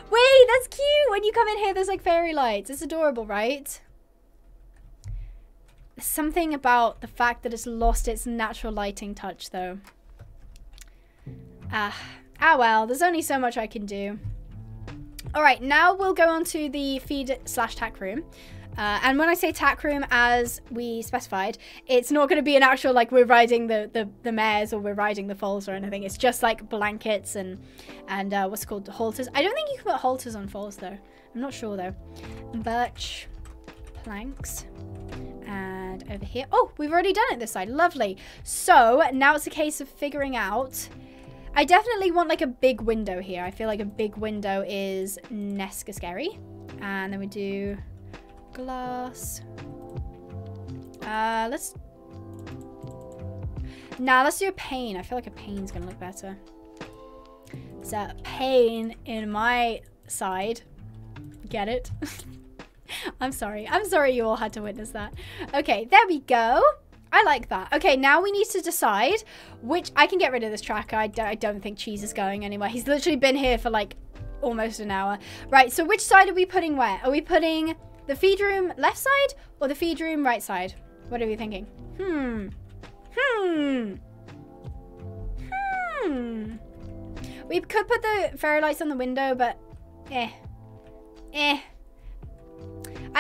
Wait, that's cute! When you come in here, there's like fairy lights. It's adorable, right? Something about the fact that it's lost its natural lighting touch, though. Ah well, there's only so much I can do. Alright, now we'll go on to the feed/tack room. And when I say tack room, as we specified, it's not going to be an actual, like, we're riding the mares or we're riding the foals or anything. It's just like blankets and what's called halters. I don't think you can put halters on foals though. I'm not sure though. Birch planks. And over here, oh, we've already done it this side. Lovely. So now it's a case of figuring out. I definitely want like a big window here. I feel like a big window is Nesca scary. And then we do glass. Let's do a pane. I feel like a pane's gonna look better. There's a pane in my side. Get it? I'm sorry. I'm sorry you all had to witness that. Okay, there we go. I like that. Okay, now we need to decide which... I can get rid of this tracker. I don't think Cheese is going anywhere. He's literally been here for like almost an hour. Right, so which side are we putting where? Are we putting the feed room left side or the feed room right side? What are we thinking? We could put the fairy lights on the window, but...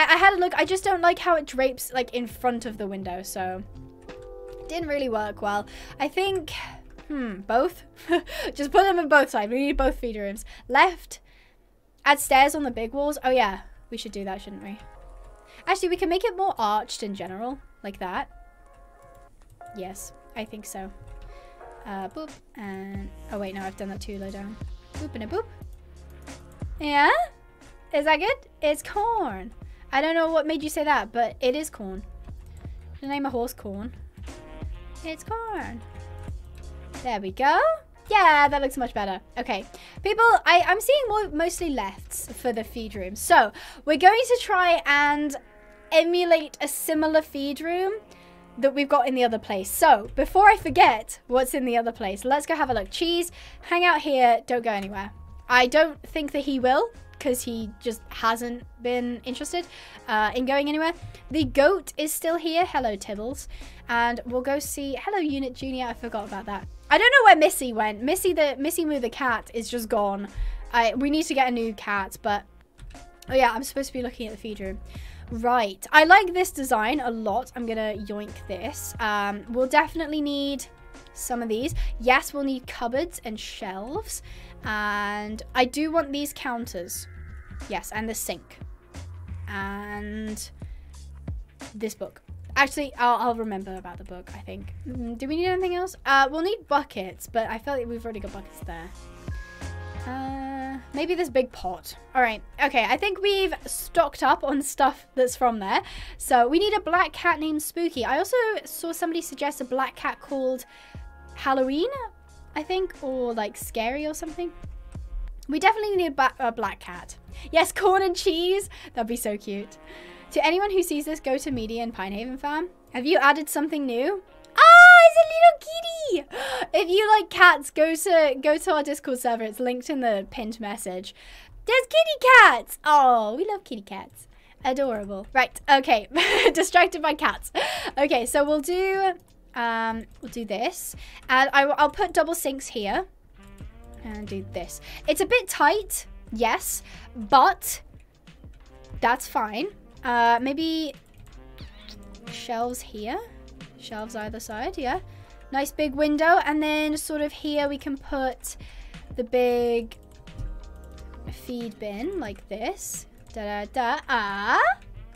I had a look. I just don't like how it drapes like in front of the window, so didn't really work well. I think both. Just put them on both sides. We need both feed rooms. Left, add stairs on the big walls. Oh yeah, we should do that, shouldn't we? Actually, we can make it more arched in general, like that. Yes, I think so. Boop and oh wait, no, I've done that too low down. Boop and a boop. Yeah, is that good? It's corn. I don't know what made you say that, but it is corn. The name of horse corn. It's corn. There we go. Yeah, that looks much better. Okay, people, I'm seeing more, mostly lefts for the feed room. So we're going to try and emulate a similar feed room that we've got in the other place. So before I forget what's in the other place, let's go have a look. Cheese, hang out here. Don't go anywhere. I don't think that he will, because he just hasn't been interested in going anywhere. The goat is still here. Hello, Tibbles. And we'll go see... Hello, Unit Junior. I forgot about that. I don't know where Missy went. Missy Moo the cat is just gone. We need to get a new cat, but... Oh, yeah, I'm supposed to be looking at the feed room. Right. I like this design a lot. I'm going to yoink this. We'll definitely need some of these. Yes, we'll need cupboards and shelves. And I do want these counters. Yes, and the sink. And this book. Actually, I'll remember about the book, I think. Do we need anything else? We'll need buckets, but I feel like we've already got buckets there. Maybe this big pot. All right. Okay, I think we've stocked up on stuff that's from there. So we need a black cat named Spooky. I also saw somebody suggest a black cat called Halloween, I think, or like Scary or something. We definitely need a black cat. Yes, corn and cheese. That'd be so cute. To anyone who sees this, go to Media and Pinehaven fam. Have you added something new? It's a little kitty. If you like cats, go to our Discord server. It's linked in the pinned message. There's kitty cats. Oh, we love kitty cats. Adorable. Right. Okay. Distracted by cats. Okay, so we'll do this, and I'll put double sinks here and do this. It's a bit tight, yes, but that's fine. Maybe shelves here, shelves either side. Yeah, nice big window, and then sort of here we can put the big feed bin like this. Da da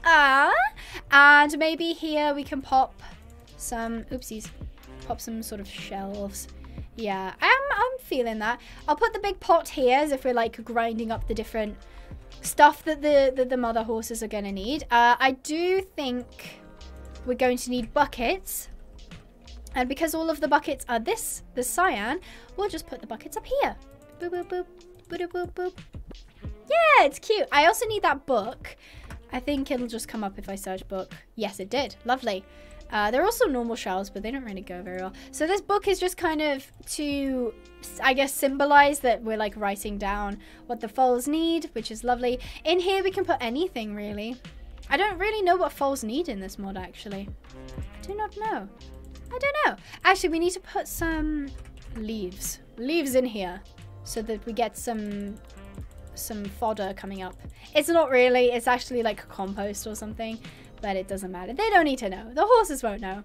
da. And maybe here we can pop some pop some sort of shelves. Yeah, I'm feeling that. I'll put the big pot here as if we're like grinding up the different stuff that the mother horses are gonna need. I do think we're going to need buckets, and because all of the buckets are the cyan, we'll just put the buckets up here. Boop boop boop boop boop boop. Yeah, it's cute. I also need that book. I think it'll just come up if I search book. Yes, it did. Lovely. They're also normal shelves, but they don't really go very well. So this book is just kind of to, I guess, symbolize that we're like writing down what the foals need, which is lovely. In here, we can put anything, really. I don't really know what foals need in this mod, actually. I do not know. I don't know. Actually, we need to put some leaves in here so that we get some some fodder coming up. It's not really, it's actually like compost or something, but it doesn't matter. They don't need to know. The horses won't know.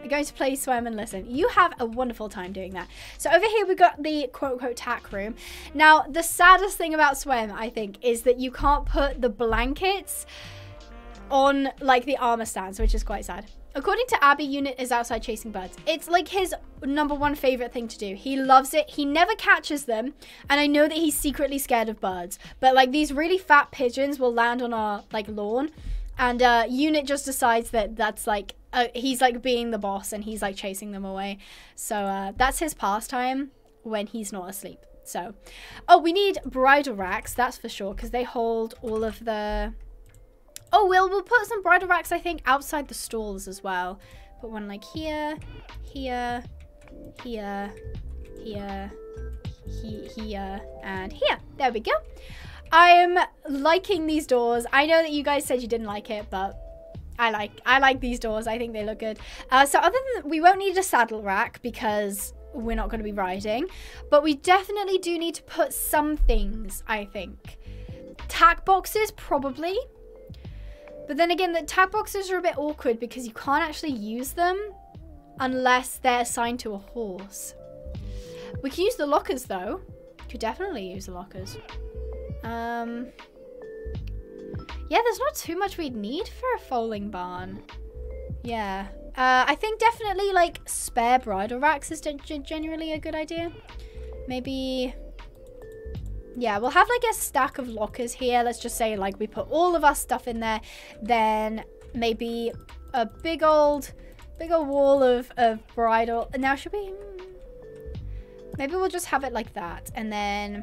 They're going to play swim and listen. You have a wonderful time doing that. So over here we've got the quote-unquote tack room. Now, the saddest thing about swim, I think, is that you can't put the blankets on like the armor stands, which is quite sad. According to Abby, Unit is outside chasing birds. It's like his #1 favorite thing to do. He loves it. He never catches them. And I know that he's secretly scared of birds, but like these really fat pigeons will land on our like lawn. And Unit just decides that that's like, he's like being the boss and he's like chasing them away. So that's his pastime when he's not asleep. So, oh, we need bridle racks. That's for sure. Cause they hold all of the, oh, we'll put some bridle racks, I think, outside the stalls as well. Put one like here, here, here, here, here, and here. There we go. I am liking these doors. I know that you guys said you didn't like it, but I like these doors. I think they look good. So other than that, we won't need a saddle rack because we're not going to be riding. But we definitely do need to put some things, I think. Tack boxes, probably. But then again, the tag boxes are a bit awkward because you can't actually use them unless they're assigned to a horse. We can use the lockers though. Could definitely use the lockers. Yeah, there's not too much we'd need for a foaling barn. Yeah, I think definitely like spare bridle racks is generally a good idea. Maybe... yeah, we'll have like a stack of lockers here. Let's just say like we put all of our stuff in there, then maybe a big old wall of bridle. Now should we, maybe we'll just have it like that. And then,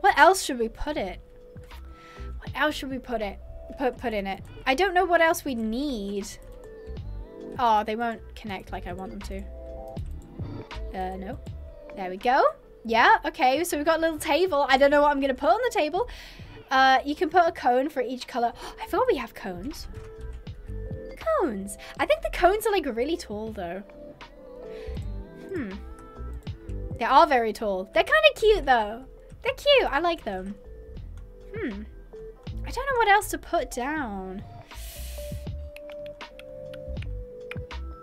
what else should we put it? What else should we put it, put in it? I don't know what else we need. Oh, they won't connect like I want them to. No, there we go. Yeah, okay, so we've got a little table. I don't know what I'm gonna put on the table. You can put a cone for each color. I forgot we have cones. Cones. I think the cones are like really tall though. They are very tall. They're kind of cute though. They're cute, I like them. I don't know what else to put down.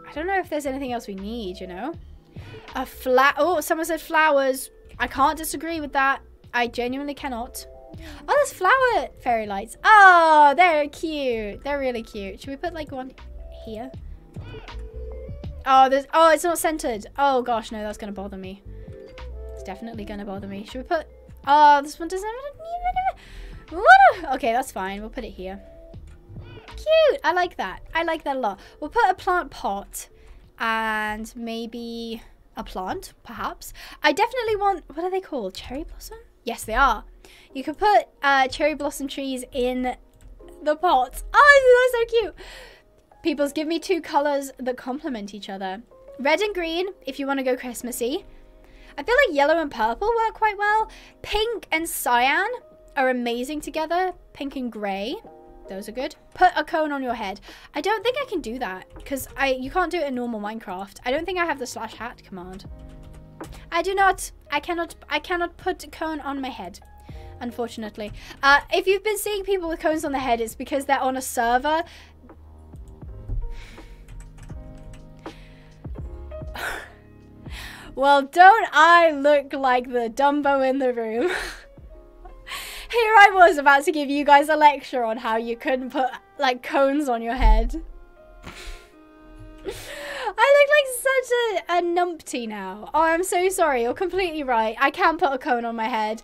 I don't know if there's anything else we need, you know? A flat. Oh, someone said flowers. I can't disagree with that. I genuinely cannot. Oh, there's flower fairy lights. Oh, they're cute. They're really cute. Should we put like one here? Oh, there's. Oh, it's not centered. Oh gosh, no, that's gonna bother me. It's definitely gonna bother me. Should we put? Oh, this one doesn't even. Okay, that's fine. We'll put it here. Cute. I like that. I like that a lot. We'll put a plant pot, and maybe. A plant, perhaps. I definitely want, what are they called? Cherry blossom? Yes, they are. You can put cherry blossom trees in the pots. Oh, that's so cute. Peoples, give me two colors that complement each other. Red and green, if you want to go Christmassy. I feel like yellow and purple work quite well. Pink and cyan are amazing together. Pink and gray, those are good. Put a cone on your head. I don't think I can do that because you can't do it in normal Minecraft. I don't think I have the /hat command. I cannot put a cone on my head, unfortunately. If you've been seeing people with cones on their head, it's because they're on a server. Well, don't I look like the Dumbo in the room? Here I was about to give you guys a lecture on how you couldn't put like cones on your head. I look like such a numpty now. Oh, I'm so sorry. You're completely right. I can put a cone on my head.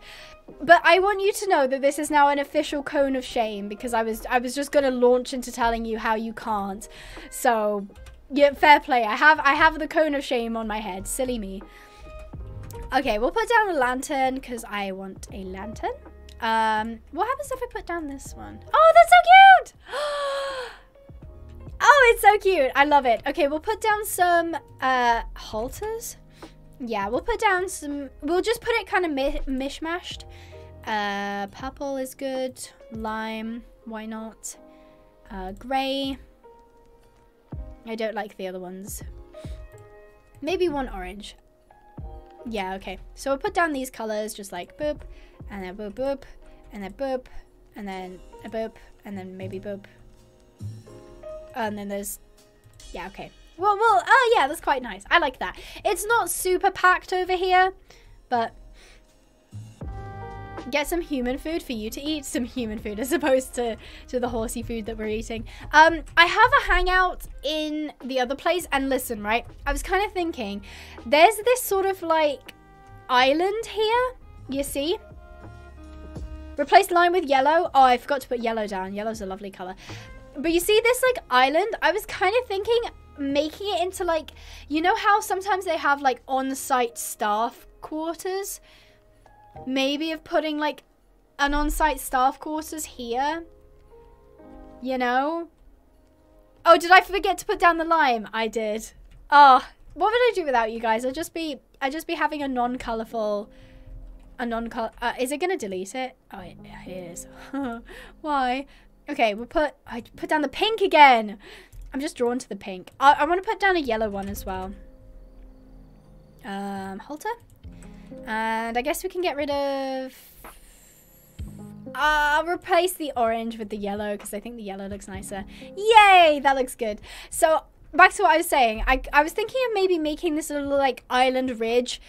But I want you to know that this is now an official cone of shame because I was just going to launch into telling you how you can't. So, yeah, fair play. I have the cone of shame on my head. Silly me. Okay, we'll put down a lantern because I want a lantern. What happens if I put down this one? Oh, that's so cute! Oh, it's so cute. I love it. Okay, we'll put down some halters. Yeah, we'll put down some... we'll just put it kind of mishmashed. Purple is good. Lime, why not? Grey. I don't like the other ones. Maybe one orange. Yeah, okay. So we'll put down these colors, just like boop, and then boop, boop, and then boop, and then a boop, and then maybe boop. And then there's, yeah, okay. Well, oh yeah, that's quite nice. I like that. It's not super packed over here, but get some human food for you to eat. Some human food as opposed to the horsey food that we're eating. I have a hangout in the other place, and listen, right? I was kind of thinking, there's this sort of like island here, you see? Replace lime with yellow. Oh, I forgot to put yellow down. Yellow's a lovely color. But you see this like island? I was kind of thinking making it into like, you know how sometimes they have like on-site staff quarters? Maybe of putting like an on-site staff quarters here, you know? Oh, did I forget to put down the lime? I did. Oh, what would I do without you guys? I'd just be having a non-colorful, is it gonna delete it? Oh, it is. Why? Okay, we'll put, I put down the pink again. I'm just drawn to the pink. I want to put down a yellow one as well. Halter. And I guess we can get rid of... I'll replace the orange with the yellow because I think the yellow looks nicer. Yay, that looks good. So back to what I was saying. I was thinking of maybe making this little like island ridge,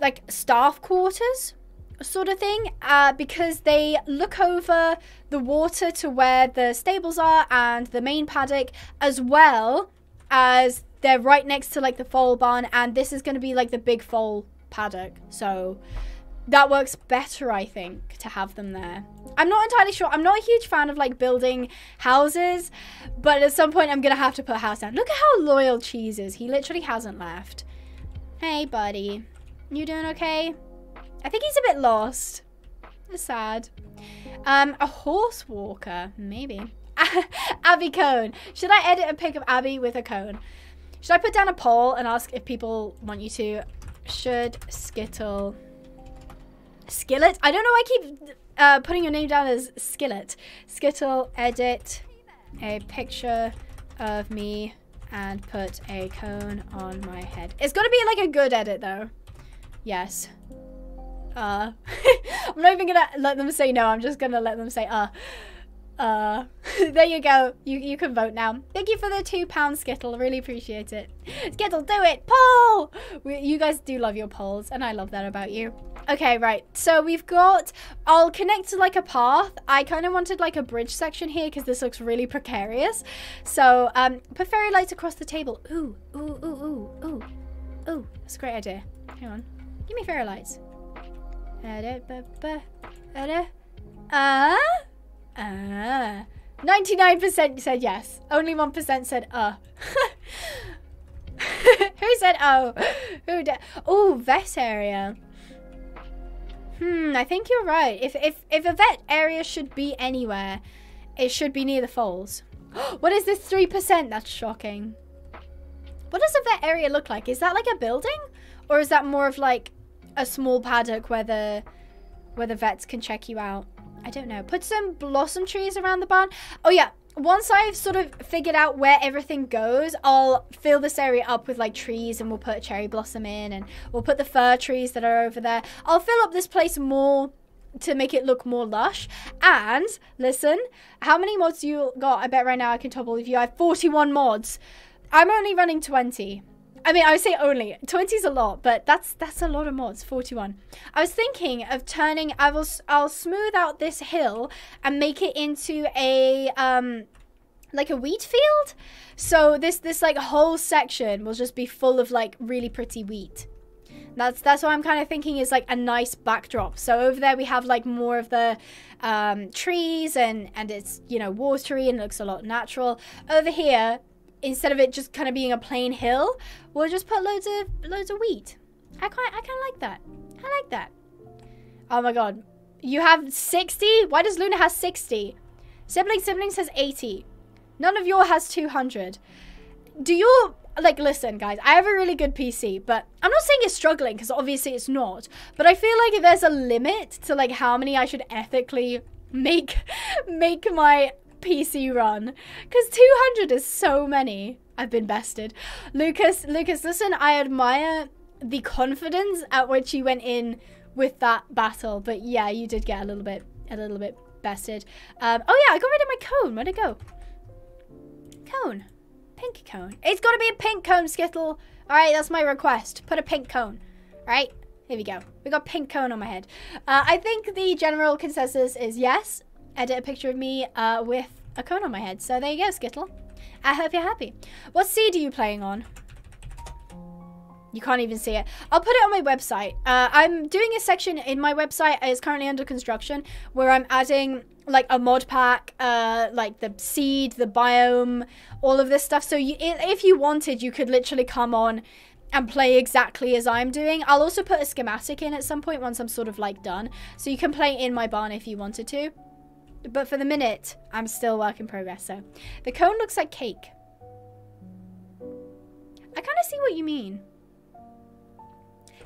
like staff quarters sort of thing, because they look over the water to where the stables are and the main paddock, as well as they're right next to like the foal barn, and this is going to be like the big foal paddock, so that works better, I think, to have them there. I'm not entirely sure. I'm not a huge fan of like building houses, but at some point I'm gonna have to put a house down. Look at how loyal Cheese is. He literally hasn't left. Hey buddy, you doing okay? I think he's a bit lost. It's sad. A horse walker, maybe. Abby Cone. Should I edit a pic of Abby with a cone? Should I put down a poll and ask if people want you to? Should Skittle... Skillet? I don't know why I keep putting your name down as Skillet. Skittle, edit a picture of me and put a cone on my head. It's got to be like a good edit though. Yes. I'm not even gonna let them say no. I'm just gonna let them say there you go. You can vote now. Thank you for the £2 Skittle. Really appreciate it. Skittle, do it. Poll! You guys do love your polls, and I love that about you. Okay, right. So we've got... I'll connect to, like, a path. I kind of wanted, like, a bridge section here because this looks really precarious. So, put fairy lights across the table. Ooh, ooh, ooh, ooh, ooh. Ooh, that's a great idea. Hang on. Give me fairy lights. Ah? 99% said yes. Only 1% said Who said oh? Oh, vet area. I think you're right. If a vet area should be anywhere, it should be near the foals. What is this 3%? That's shocking. What does a vet area look like? Is that like a building? Or is that more of like a small paddock where the vets can check you out? I don't know. Put some blossom trees around the barn. Oh yeah, once I've sort of figured out where everything goes, I'll fill this area up with like trees, and we'll put cherry blossom in, and we'll put the fir trees that are over there. I'll fill up this place more to make it look more lush. And listen, how many mods you got? I bet right now I can top all of you. I have 41 mods. I'm only running 20. I mean, I would say only. 20 is a lot, but that's a lot of mods, 41. I was thinking of turning, I'll smooth out this hill and make it into a, like a wheat field. So this like whole section will just be full of like really pretty wheat. That's what I'm kind of thinking is like a nice backdrop. So over there we have like more of the trees and it's, you know, watery and looks a lot natural. Over here, instead of it just kind of being a plain hill, we'll just put loads of wheat. I kind of like that. I like that. Oh my god, you have 60. Why does Luna has 60? Sibling has 80. None of your has 200. Do you like? Listen, guys, I have a really good PC, but I'm not saying it's struggling because obviously it's not. But I feel like if there's a limit to like how many I should ethically make my PC run, because 200 is so many. I've been bested. Lucas, listen, I admire the confidence at which you went in with that battle. But yeah, you did get a little bit bested. Oh yeah, I got rid of my cone. Where'd it go? Cone. Pink cone. It's got to be a pink cone, Skittle. All right, that's my request. Put a pink cone. All right, here we go. We got pink cone on my head. I think the general consensus is yes. Edit a picture of me with a cone on my head. So there you go, Skittle. I hope you're happy. What seed are you playing on? You can't even see it. I'll put it on my website. I'm doing a section in my website. It's currently under construction where I'm adding like a mod pack, like the seed, the biome, all of this stuff. So you, if you wanted, you could literally come on and play exactly as I'm doing. I'll also put a schematic in at some point once I'm sort of like done. So you can play in my barn if you wanted to. But for the minute, I'm still work in progress. So the cone looks like cake. I kind of see what you mean.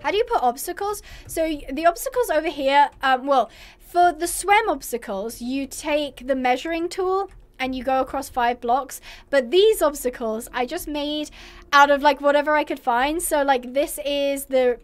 How do you put obstacles? So the obstacles over here, well, for the SWEM obstacles, you take the measuring tool and you go across 5 blocks. But these obstacles I just made out of like whatever I could find. So like this is the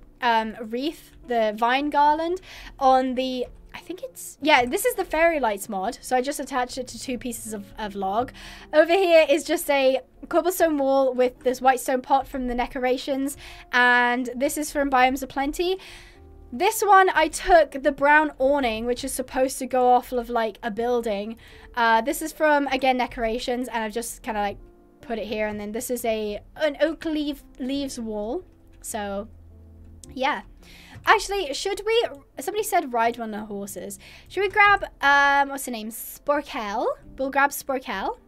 wreath, the vine garland on the, I think it's, yeah, this is the fairy lights mod. So I just attached it to 2 pieces of log. Over here is just a cobblestone wall with this white stone pot from the decorations, and this is from Biomes O' Plenty. This one I took the brown awning, which is supposed to go off of like a building. This is from again decorations, and I've just kind of like put it here. And then this is an oak leaves wall. So yeah, actually, should we? Somebody said ride one of the horses. Should we grab what's her name? Sporkle. We'll grab Sporkle.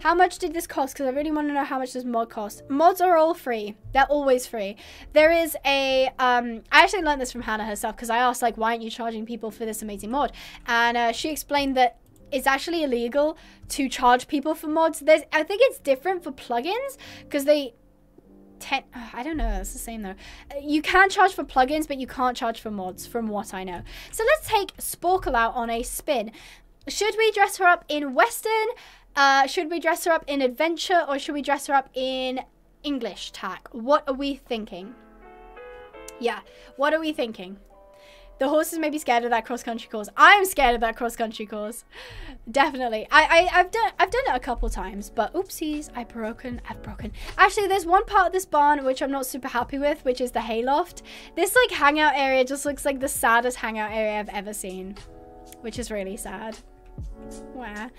How much did this cost? Because I really want to know how much this mod cost. Mods are all free. They're always free. There is a... I actually learned this from Hannah herself, because I asked, like, why aren't you charging people for this amazing mod? And she explained that it's actually illegal to charge people for mods. I think it's different for plugins, because they... I don't know. That's the same, though. You can charge for plugins, but you can't charge for mods, from what I know. So let's take Sporkle out on a spin. Should we dress her up in Western... should we dress her up in adventure, or should we dress her up in English tack? What are we thinking? Yeah, what are we thinking? The horses may be scared of that cross-country course. I'm scared of that cross-country course. Definitely. I've done it a couple times, but oopsies, I've broken. Actually, there's one part of this barn which I'm not super happy with, which is the hayloft. This like hangout area just looks like the saddest hangout area I've ever seen, which is really sad. Wow.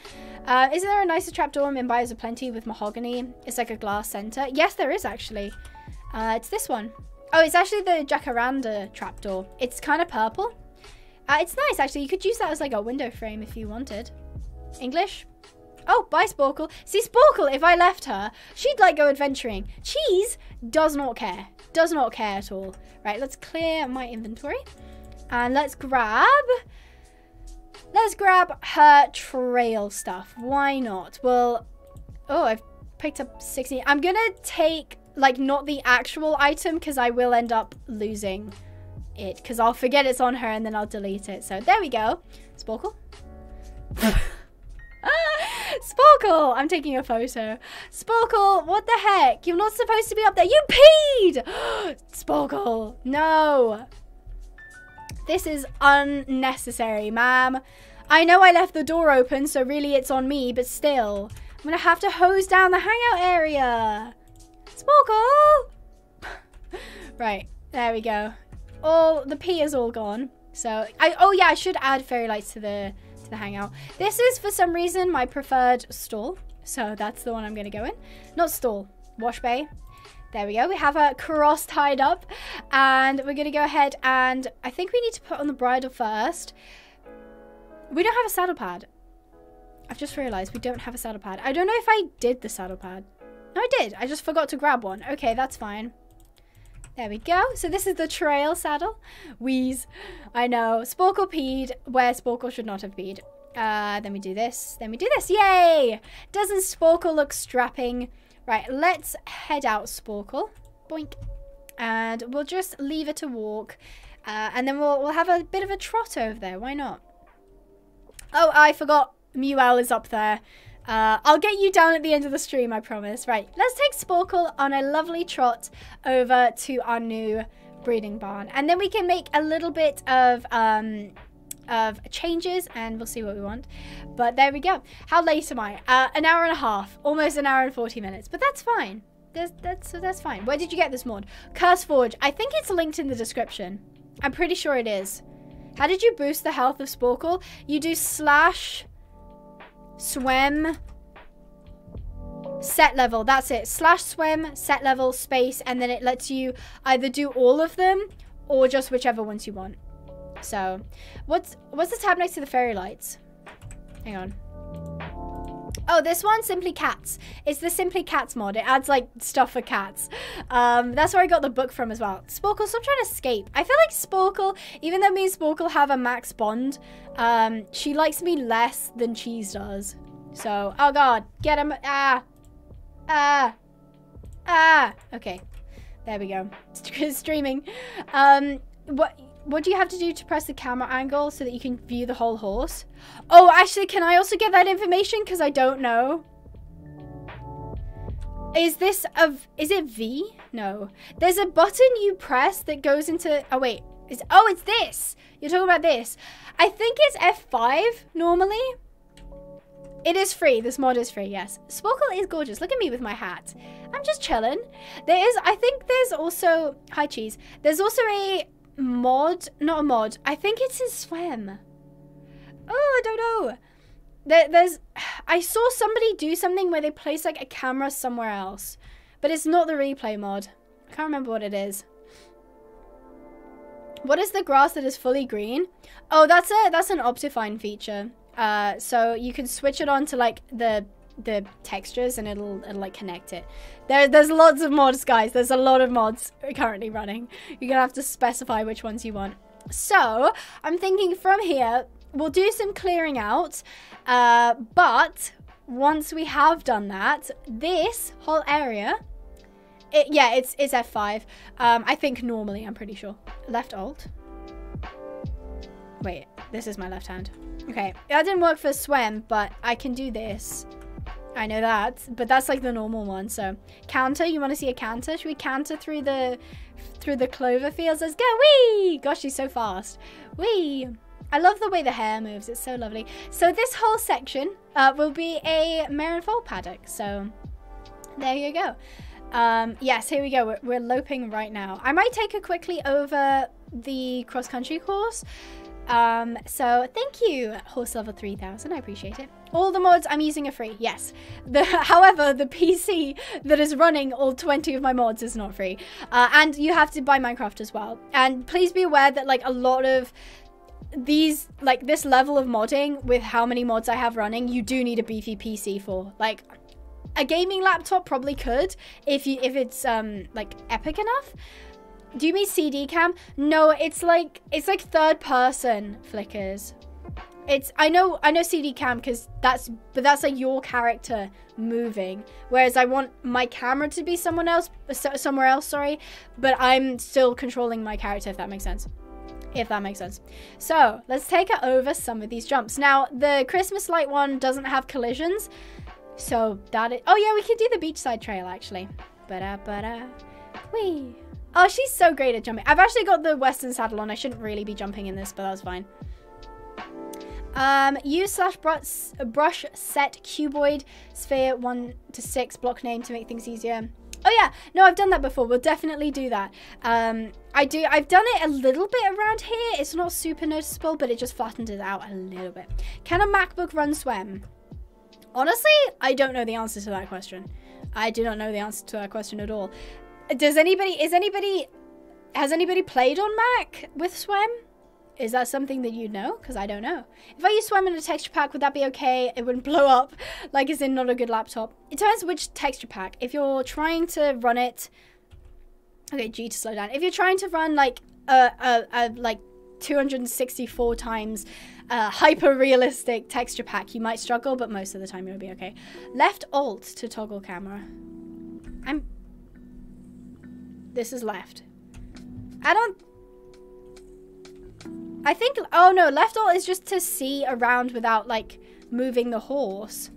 Isn't there a nicer trapdoor in Biomes O' Plenty with mahogany? It's like a glass center. Yes, there is actually. It's this one. Oh, it's actually the jacaranda trapdoor. It's kind of purple. It's nice actually. You could use that as like a window frame if you wanted. English. Oh, bye Sporkle. See, Sporkle, if I left her, she'd like go adventuring. Cheese does not care. Does not care at all. Right, let's clear my inventory. And let's grab her trail stuff. Why not? Well, oh, I've picked up 16. I'm going to take, like, not the actual item because I will end up losing it because I'll forget it's on her and then I'll delete it. So there we go. Sporkle. Sporkle, I'm taking a photo. Sporkle, what the heck? You're not supposed to be up there. You peed! Sporkle, no. This is unnecessary, ma'am. I know I left the door open, so really it's on me, but still. I'm gonna have to hose down the hangout area. Sporkle! Right, there we go. All the pee is all gone. So, oh yeah, I should add fairy lights to the hangout. This is, for some reason, my preferred stall. So that's the one I'm gonna go in. Not stall, wash bay. There we go, we have her cross tied up, and we're gonna go ahead and I think we need to put on the bridle first. We don't have a saddle pad. I've just realized we don't have a saddle pad. I don't know if I did the saddle pad. No, I did. I just forgot to grab one. Okay, that's fine. There we go. So this is the trail saddle. Wheeze. I know. Sporkle peed where Sporkle should not have peed. Then we do this. Then we do this. Yay! Doesn't Sporkle look strapping? Right, let's head out, Sporkle. Boink. And we'll just leave her to walk. And then we'll have a bit of a trot over there. Why not? Oh, I forgot Mewel is up there. I'll get you down at the end of the stream, I promise. Right, let's take Sporkle on a lovely trot over to our new breeding barn. And then we can make a little bit of changes and we'll see what we want. But there we go. How late am I? An hour and a half. Almost an hour and 40 minutes. But that's fine. That's fine. Where did you get this mod? Curse Forge. I think it's linked in the description. I'm pretty sure it is. How did you boost the health of Sporkle? You do slash... SWEM set level, that's it, slash SWEM set level space, and then it lets you either do all of them or just whichever ones you want. So what's the tab next to the fairy lights? Hang on. Oh, this one, Simply Cats. It's the Simply Cats mod. It adds like stuff for cats. That's where I got the book from as well. Sporkle, stop trying to escape. I feel like Sporkle, even though me and Sporkle have a max bond, she likes me less than Cheese does. So, oh god, get him. Okay, there we go. Streaming. What do you have to do to press the camera angle so that you can view the whole horse? Oh, actually, can I also get that information? Because I don't know. Is this a... Is it V? No. There's a button you press that goes into... Oh, wait. It's this. You're talking about this. I think it's F5 normally. It is free. This mod is free, yes. Sporkle is gorgeous. Look at me with my hat. I'm just chilling. There is... I think there's also... Hi, Cheese. There's also a... mod, not a mod, I think it's in SWEM. Oh, I don't know. There's I saw somebody do something where they place like a camera somewhere else, but it's not the replay mod. I can't remember what it is. What is the grass that is fully green? Oh, that's an Optifine feature, so you can switch it on to like the textures and it'll like connect it. There's lots of mods, guys. There's a lot of mods currently running. You're gonna have to specify which ones you want. So I'm thinking from here we'll do some clearing out, but once we have done that, this whole area, yeah, it's F5. I think normally, I'm pretty sure. Left alt. Wait, this is my left hand. Okay, that didn't work for SWEM, but I can do this. I know that, but that's like the normal one. So canter, you want to see a canter? Should we canter through the clover fields? Let's go. Wee! Gosh, she's so fast. Wee! I love the way the hair moves. It's so lovely. So this whole section will be a Marifold paddock. So there you go. Yes, here we go. We're loping right now. I might take her quickly over the cross-country course. So thank you, horse level 3000. I appreciate it. All the mods I'm using are free, yes. However, the PC that is running all 20 of my mods is not free. And you have to buy Minecraft as well. And please be aware that like a lot of these, like this level of modding with how many mods I have running, you do need a beefy PC for. Like a gaming laptop probably could if it's like epic enough. Do you mean CD cam? No, it's like third person flickers. It's I know CD cam because that's like your character moving. Whereas I want my camera to be somewhere else. Sorry, but I'm still controlling my character. If that makes sense. So let's take her over some of these jumps. Now the Christmas light one doesn't have collisions, so that is, oh yeah, we could do the beachside trail actually. Wee. Oh, she's so great at jumping. I've actually got the Western saddle on. I shouldn't really be jumping in this, but that was fine. Use slash brush set cuboid sphere 1 to 6 block name to make things easier. Oh yeah, no, I've done that before. We'll definitely do that. I've done it a little bit around here. It's not super noticeable, but it just flattened it out a little bit. Can a MacBook run SWEM? Honestly, I don't know the answer to that question. I do not know the answer to that question at all. Has anybody played on Mac with SWEM? Is that something that you know? Because I don't know. If I use SWEM in a texture pack, would that be okay? It wouldn't blow up, like it's in not a good laptop. It depends which texture pack. If you're trying to run it, okay, G to slow down. If you're trying to run like a 264 times hyper-realistic texture pack, you might struggle, but most of the time you'll be okay. Left alt to toggle camera. This is left. I think, oh no, left alt is just to see around without like moving the horse.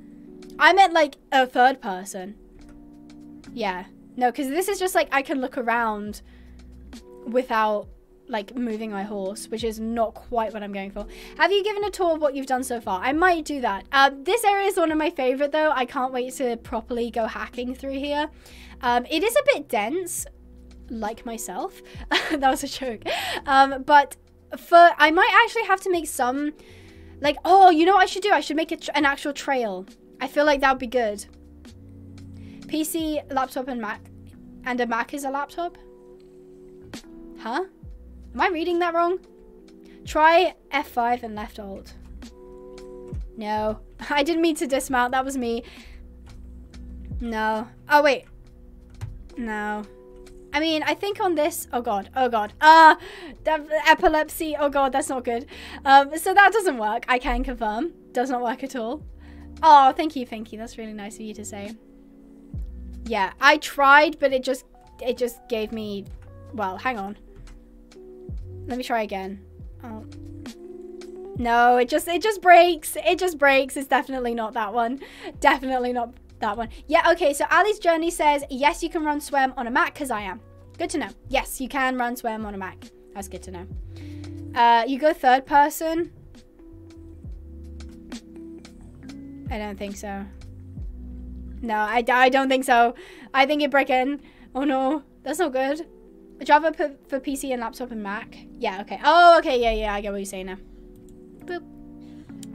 I meant like a third person. Yeah. No, because this is just like I can look around without like moving my horse, which is not quite what I'm going for. Have you given a tour of what you've done so far? I might do that. This area is one of my favorite though. I can't wait to properly go hacking through here. It is a bit dense, like myself. That was a joke. But for I might actually have to make some like, oh, you know what I should do? I should make an actual trail. I feel like that would be good. PC, laptop, and Mac. And a Mac is a laptop? Huh? Am I reading that wrong? Try F5 and left alt. No. I didn't mean to dismount. That was me. No. Oh, wait. No. I mean, I think on this... Oh, God. Oh, God. Epilepsy. Oh, God. That's not good. So that doesn't work. I can confirm. Does not work at all. Oh, thank you. Thank you. That's really nice of you to say. Yeah, I tried, but it just gave me... Well, hang on. Let me try again. Oh. No, it just breaks. It just breaks. It's definitely not that one. Definitely not that one. Yeah, okay. So Ali's Journey says, yes, you can run SWEM on a Mac because I am. Good to know. Yes, you can run SWEM on a Mac. That's good to know. You go third person. I don't think so. No, I don't think so. I think it broke in. Oh no, that's not good. Java for PC and laptop and Mac. Yeah, okay. Oh, okay, yeah, I get what you're saying now. Boop.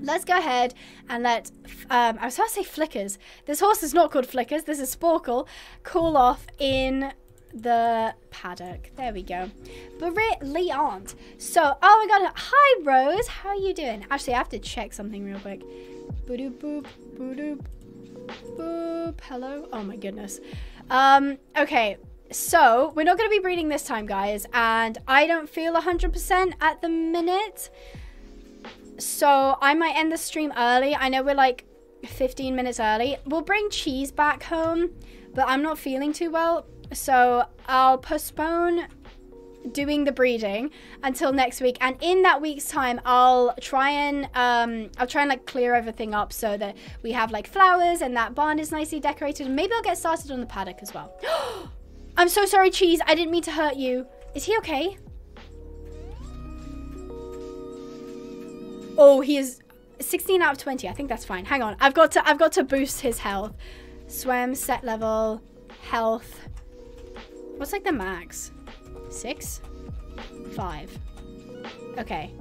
Let's go ahead and let, I was about to say Flickers. This horse is not called Flickers. This is Sporkle. Call off in the paddock. There we go. Brilliant. So, oh my God. Hi, Rose. How are you doing? Actually, I have to check something real quick. Boop, boop, boop, boop. Hello. Oh my goodness. Okay. So, we're not going to be breeding this time, guys, and I don't feel 100% at the minute, so I might end the stream early. I know we're like 15 minutes early. We'll bring Cheese back home, but I'm not feeling too well, so I'll postpone doing the breeding until next week, and in that week's time I'll try and like clear everything up so that we have like flowers and that barn is nicely decorated, and maybe I'll get started on the paddock as well. I'm so sorry, Cheese. I didn't mean to hurt you. Is he okay? Oh, he is 16 out of 20. I think that's fine. Hang on. I've got to boost his health. Swim, set level, health. What's like the max? 6? 5. Okay.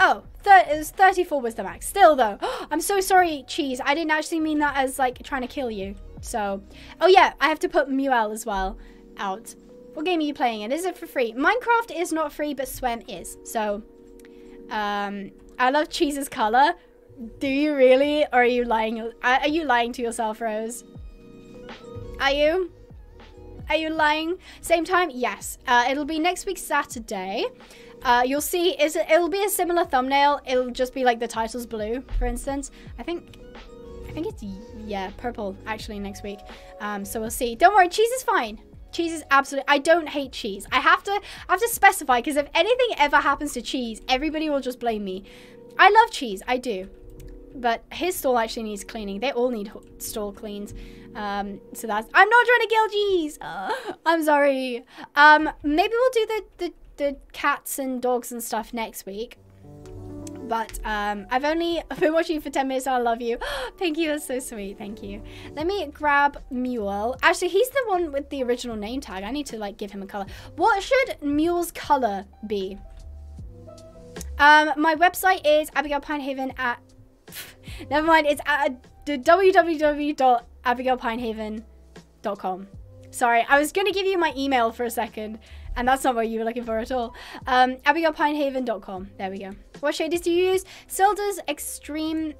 Oh, it was 34 was the max. Still though. I'm so sorry, Cheese. I didn't actually mean that as like trying to kill you. So, oh yeah, I have to put Muel as well out. What game are you playing in? Is it for free? Minecraft is not free, but SWEM is. So, I love Cheese's color. Do you really? Or are you lying? Are you lying to yourself, Rose? Are you? Are you lying? Same time? Yes. It'll be next week, Saturday. You'll see, it'll be a similar thumbnail. It'll just be like the title's blue, for instance. I think it's, yeah, purple actually next week. So we'll see. Don't worry, Cheese is fine. Cheese is absolutely, I don't hate Cheese. I have to specify, because if anything ever happens to Cheese, everybody will just blame me. I love Cheese, I do. But his stall actually needs cleaning. They all need stall cleans. So that's, I'm not trying to kill Cheese. I'm sorry. Maybe we'll do the cats and dogs and stuff next week. But I've been watching you for 10 minutes, so I love you. Thank you, that's so sweet, thank you. Let me grab Mule. Actually, he's the one with the original name tag. I need to like give him a color. What should Mule's color be? My website is Abigail Pinehaven at, never mind, it's at www.abigailpinehaven.com. Sorry, I was gonna give you my email for a second, and that's not what you were looking for at all. AbigailPinehaven.com. There we go. What shaders do you use? Sildur's Extreme...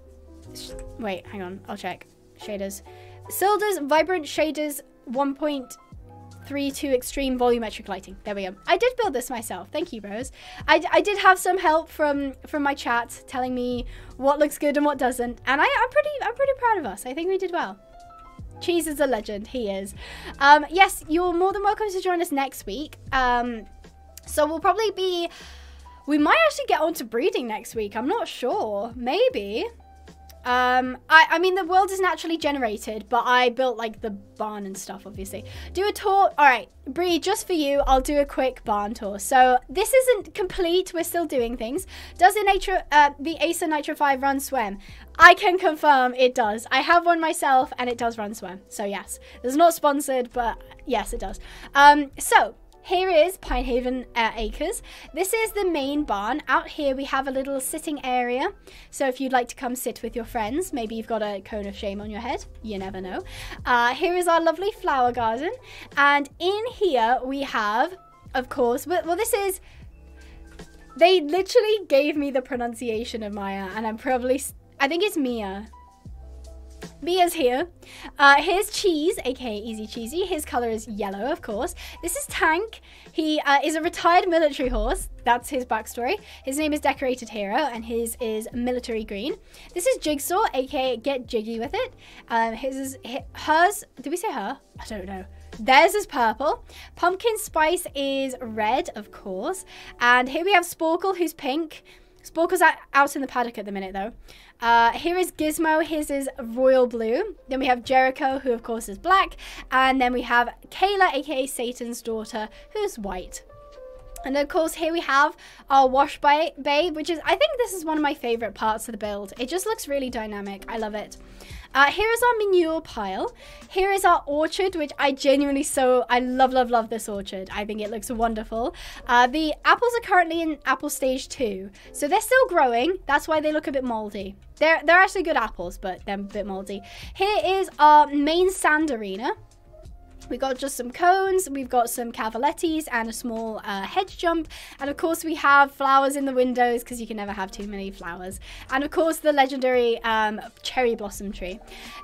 Wait, hang on. I'll check. Shaders. Sildur's Vibrant Shaders 1.32 Extreme Volumetric Lighting. There we go. I did build this myself. Thank you, Rose. I did have some help from my chat telling me what looks good and what doesn't. And I'm pretty proud of us. I think we did well. Cheese is a legend. He is. Yes, you're more than welcome to join us next week. So we'll probably be... We might actually get on to breeding next week. I'm not sure. Maybe. I mean, the world is naturally generated, but I built like the barn and stuff, obviously. Do a tour. All right, Bree, just for you, I'll do a quick barn tour. So this isn't complete. We're still doing things. Does the Acer Nitro 5 run SWEM? I can confirm it does. I have one myself and it does run SWEM. So yes, it's not sponsored, but yes, it does. So here is Pinehaven Acres. This is the main barn. Out here we have a little sitting area. So if you'd like to come sit with your friends, maybe you've got a cone of shame on your head. You never know. Here is our lovely flower garden. And in here we have, of course, well this is, they literally gave me the pronunciation of Maya and I'm probably, I think it's Mia. Mia's here. Here's Cheese, aka Easy Cheesy. His color is yellow, of course. This is Tank. He is a retired military horse. That's his backstory. His name is Decorated Hero, and his is Military Green. This is Jigsaw, aka Get Jiggy With It. His is hers. Did we say her? I don't know. Theirs is purple. Pumpkin Spice is red, of course. And here we have Sporkle, who's pink. Sporkle's out in the paddock at the minute, though. Here is Gizmo. His is royal blue. Then we have Jericho, who, of course, is black. And then we have Kayla, a.k.a. Satan's daughter, who's white. And, of course, here we have our wash bay, which is, I think this is one of my favorite parts of the build. It just looks really dynamic. I love it. Here is our manure pile. Here is our orchard, which I genuinely I love, love, love this orchard. I think it looks wonderful. The apples are currently in apple stage 2. So they're still growing. That's why they look a bit moldy. They're actually good apples, but they're a bit moldy. Here is our main sand arena. We've got just some cones, we've got some cavalettis and a small hedge jump. And of course we have flowers in the windows because you can never have too many flowers. And of course the legendary cherry blossom tree.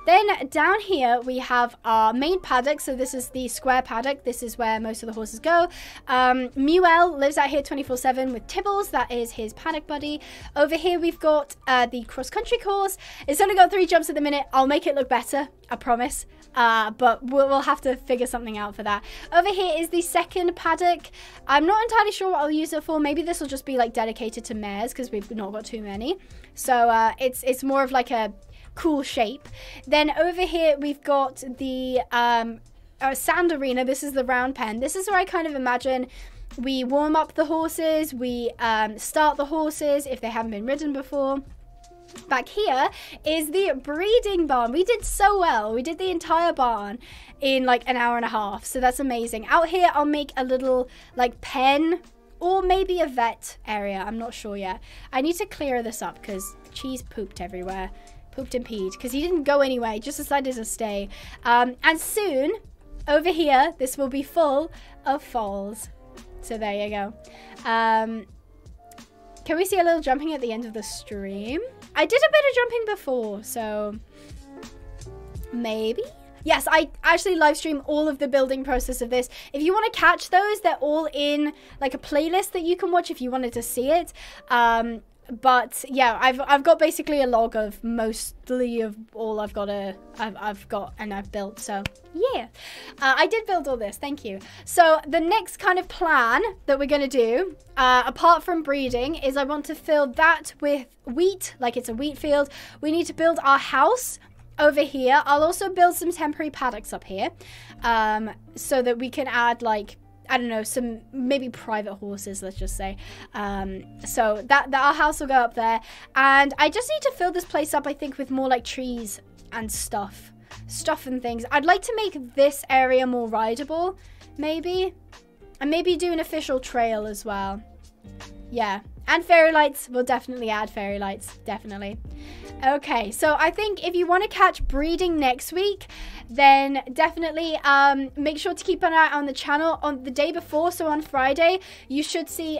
Then down here we have our main paddock. So this is the square paddock. This is where most of the horses go. Muel lives out here 24/7 with Tibbles. That is his paddock buddy. Over here we've got the cross country course. It's only got 3 jumps at the minute. I'll make it look better, I promise. But we'll have to figure something out for that. Over here is the second paddock. I'm not entirely sure what I'll use it for. Maybe this will just be like dedicated to mares because we've not got too many. So it's more of like a cool shape. Then over here we've got the sand arena. This is the round pen. This is where I kind of imagine we warm up the horses. We start the horses if they haven't been ridden before. Back here is the breeding barn. We did so well. We did the entire barn in like an hour and a half. So that's amazing. Out here, I'll make a little like pen or maybe a vet area. I'm not sure yet. I need to clear this up because Cheese pooped everywhere. Pooped and peed because he didn't go anywhere. He just decided to stay. And soon over here, this will be full of foals. So there you go. Can we see a little jumping at the end of the stream? I did a bit of jumping before, so maybe. Yes, I actually live stream all of the building process of this. If you want to catch those, they're all in like a playlist that you can watch if you wanted to see it. But yeah, I've got basically a log of mostly of all I've got and I've built. So yeah, I did build all this. Thank you. So the next kind of plan that we're gonna do, apart from breeding, is I want to fill that with wheat, like it's a wheat field. We need to build our house over here. I'll also build some temporary paddocks up here, so that we can add like, I don't know, some maybe private horses, let's just say. So that our house will go up there. And I just need to fill this place up, I think, with more like trees and stuff. Stuff and things. I'd like to make this area more rideable, maybe. And maybe do an official trail as well. Yeah. And fairy lights. We'll definitely add fairy lights. Definitely. Okay, so I think if you want to catch breeding next week, then definitely make sure to keep an eye on the channel on the day before. So on Friday, you should see,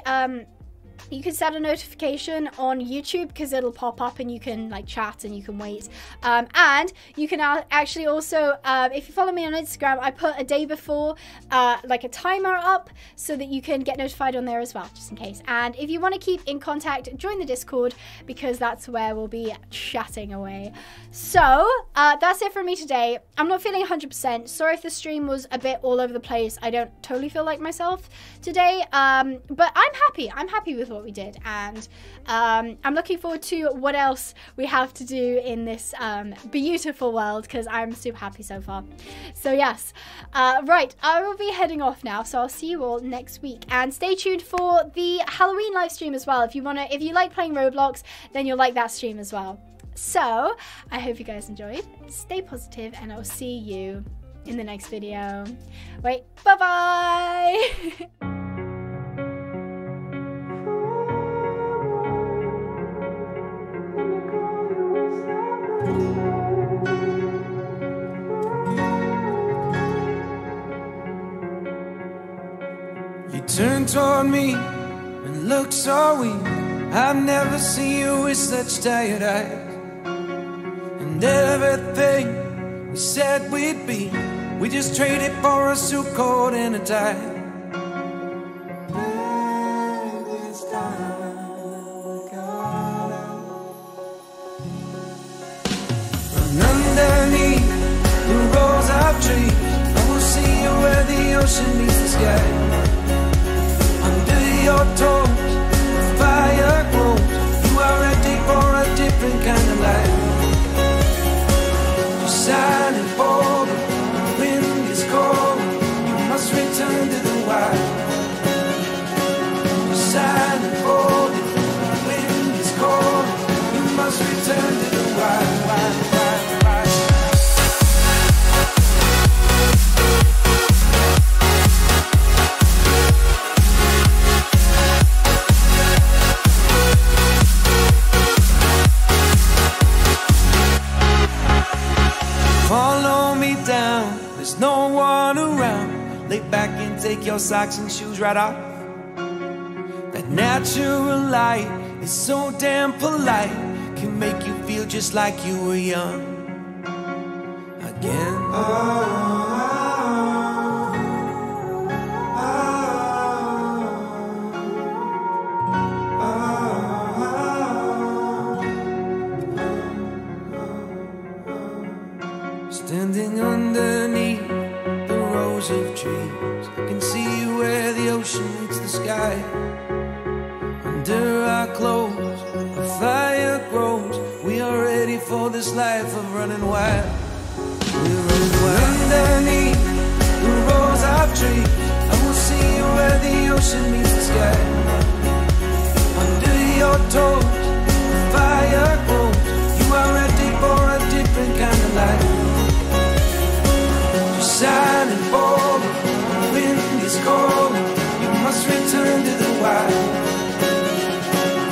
you can set a notification on YouTube because it'll pop up and you can like chat and you can wait. And you can actually also, if you follow me on Instagram, I put a day before like a timer up so that you can get notified on there as well, just in case. And if you want to keep in contact, join the Discord because that's where we'll be chatting away. So that's it for me today. I'm not feeling 100%. Sorry if the stream was a bit all over the place. I don't totally feel like myself today, but I'm happy. I'm happy with what what we did. And I'm looking forward to what else we have to do in this beautiful world, because I'm super happy so far. So yes, right, I will be heading off now, so I'll see you all next week, and stay tuned for the Halloween live stream as well. If you like playing Roblox, then you'll like that stream as well. So I hope you guys enjoyed. Stay positive, and I'll see you in the next video. Wait, bye-bye! You turned toward me and looked so weak. I've never seen you with such tired eyes. And everything we said we'd be, we just traded for a suit coat and a tie. Ocean meets the sky. Under your toes, the fire grows. You are ready for a different kind of life. You're signing for the wind is cold. You must return to the wild. You're signing for the wind is cold. You must return to the wild. Take your socks and shoes right off. That natural light is so damn polite, can make you feel just like you were young again. Oh, oh, oh, oh, oh, oh. Standing underneath the rows of trees, see you where the ocean meets the sky. Under our clothes, a fire grows. We are ready for this life of running wild. We run wild. Underneath the rose of trees, I will see you where the ocean meets the sky. Under your toes, a fire grows. You are ready for a different kind of life. You're shining forward. It's cold, you must return to the wild.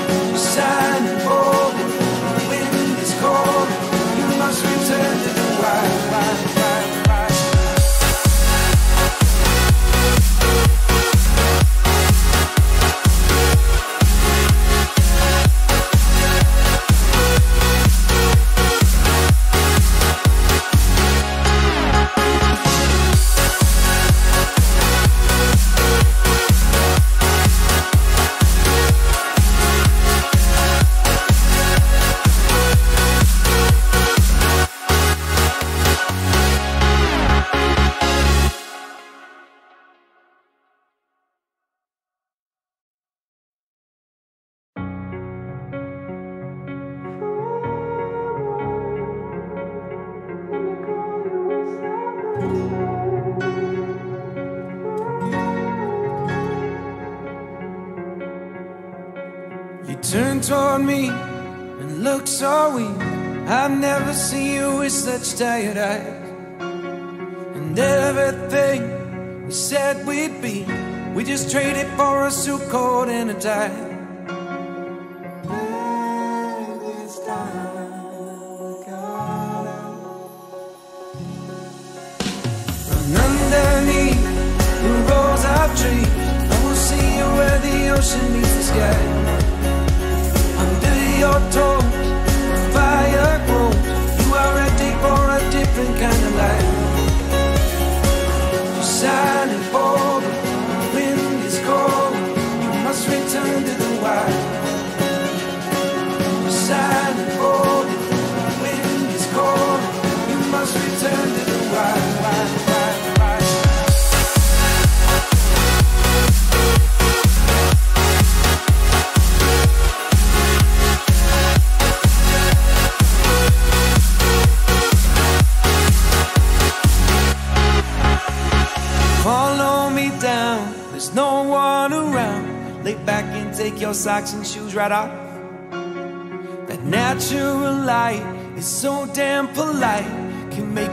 You're shining forward, the wind is cold, you must return to the wild, wild, wild, wild. Toward me and look so weak. I've never seen you with such tired eyes. And everything we said we'd be, we just traded for a suit coat and a tie. And underneath the rows of trees, I will see you where the ocean meets the sky. Your toes, fire grows. You are ready for a different kind of life. You're shining forward, the wind is cold. You must return to the wild. You're shining forward, the wind is cold. You must return to the wild, wild, wild, wild. down, there's no one around. Lay back and take your socks and shoes right off. That natural light is so damn polite, can make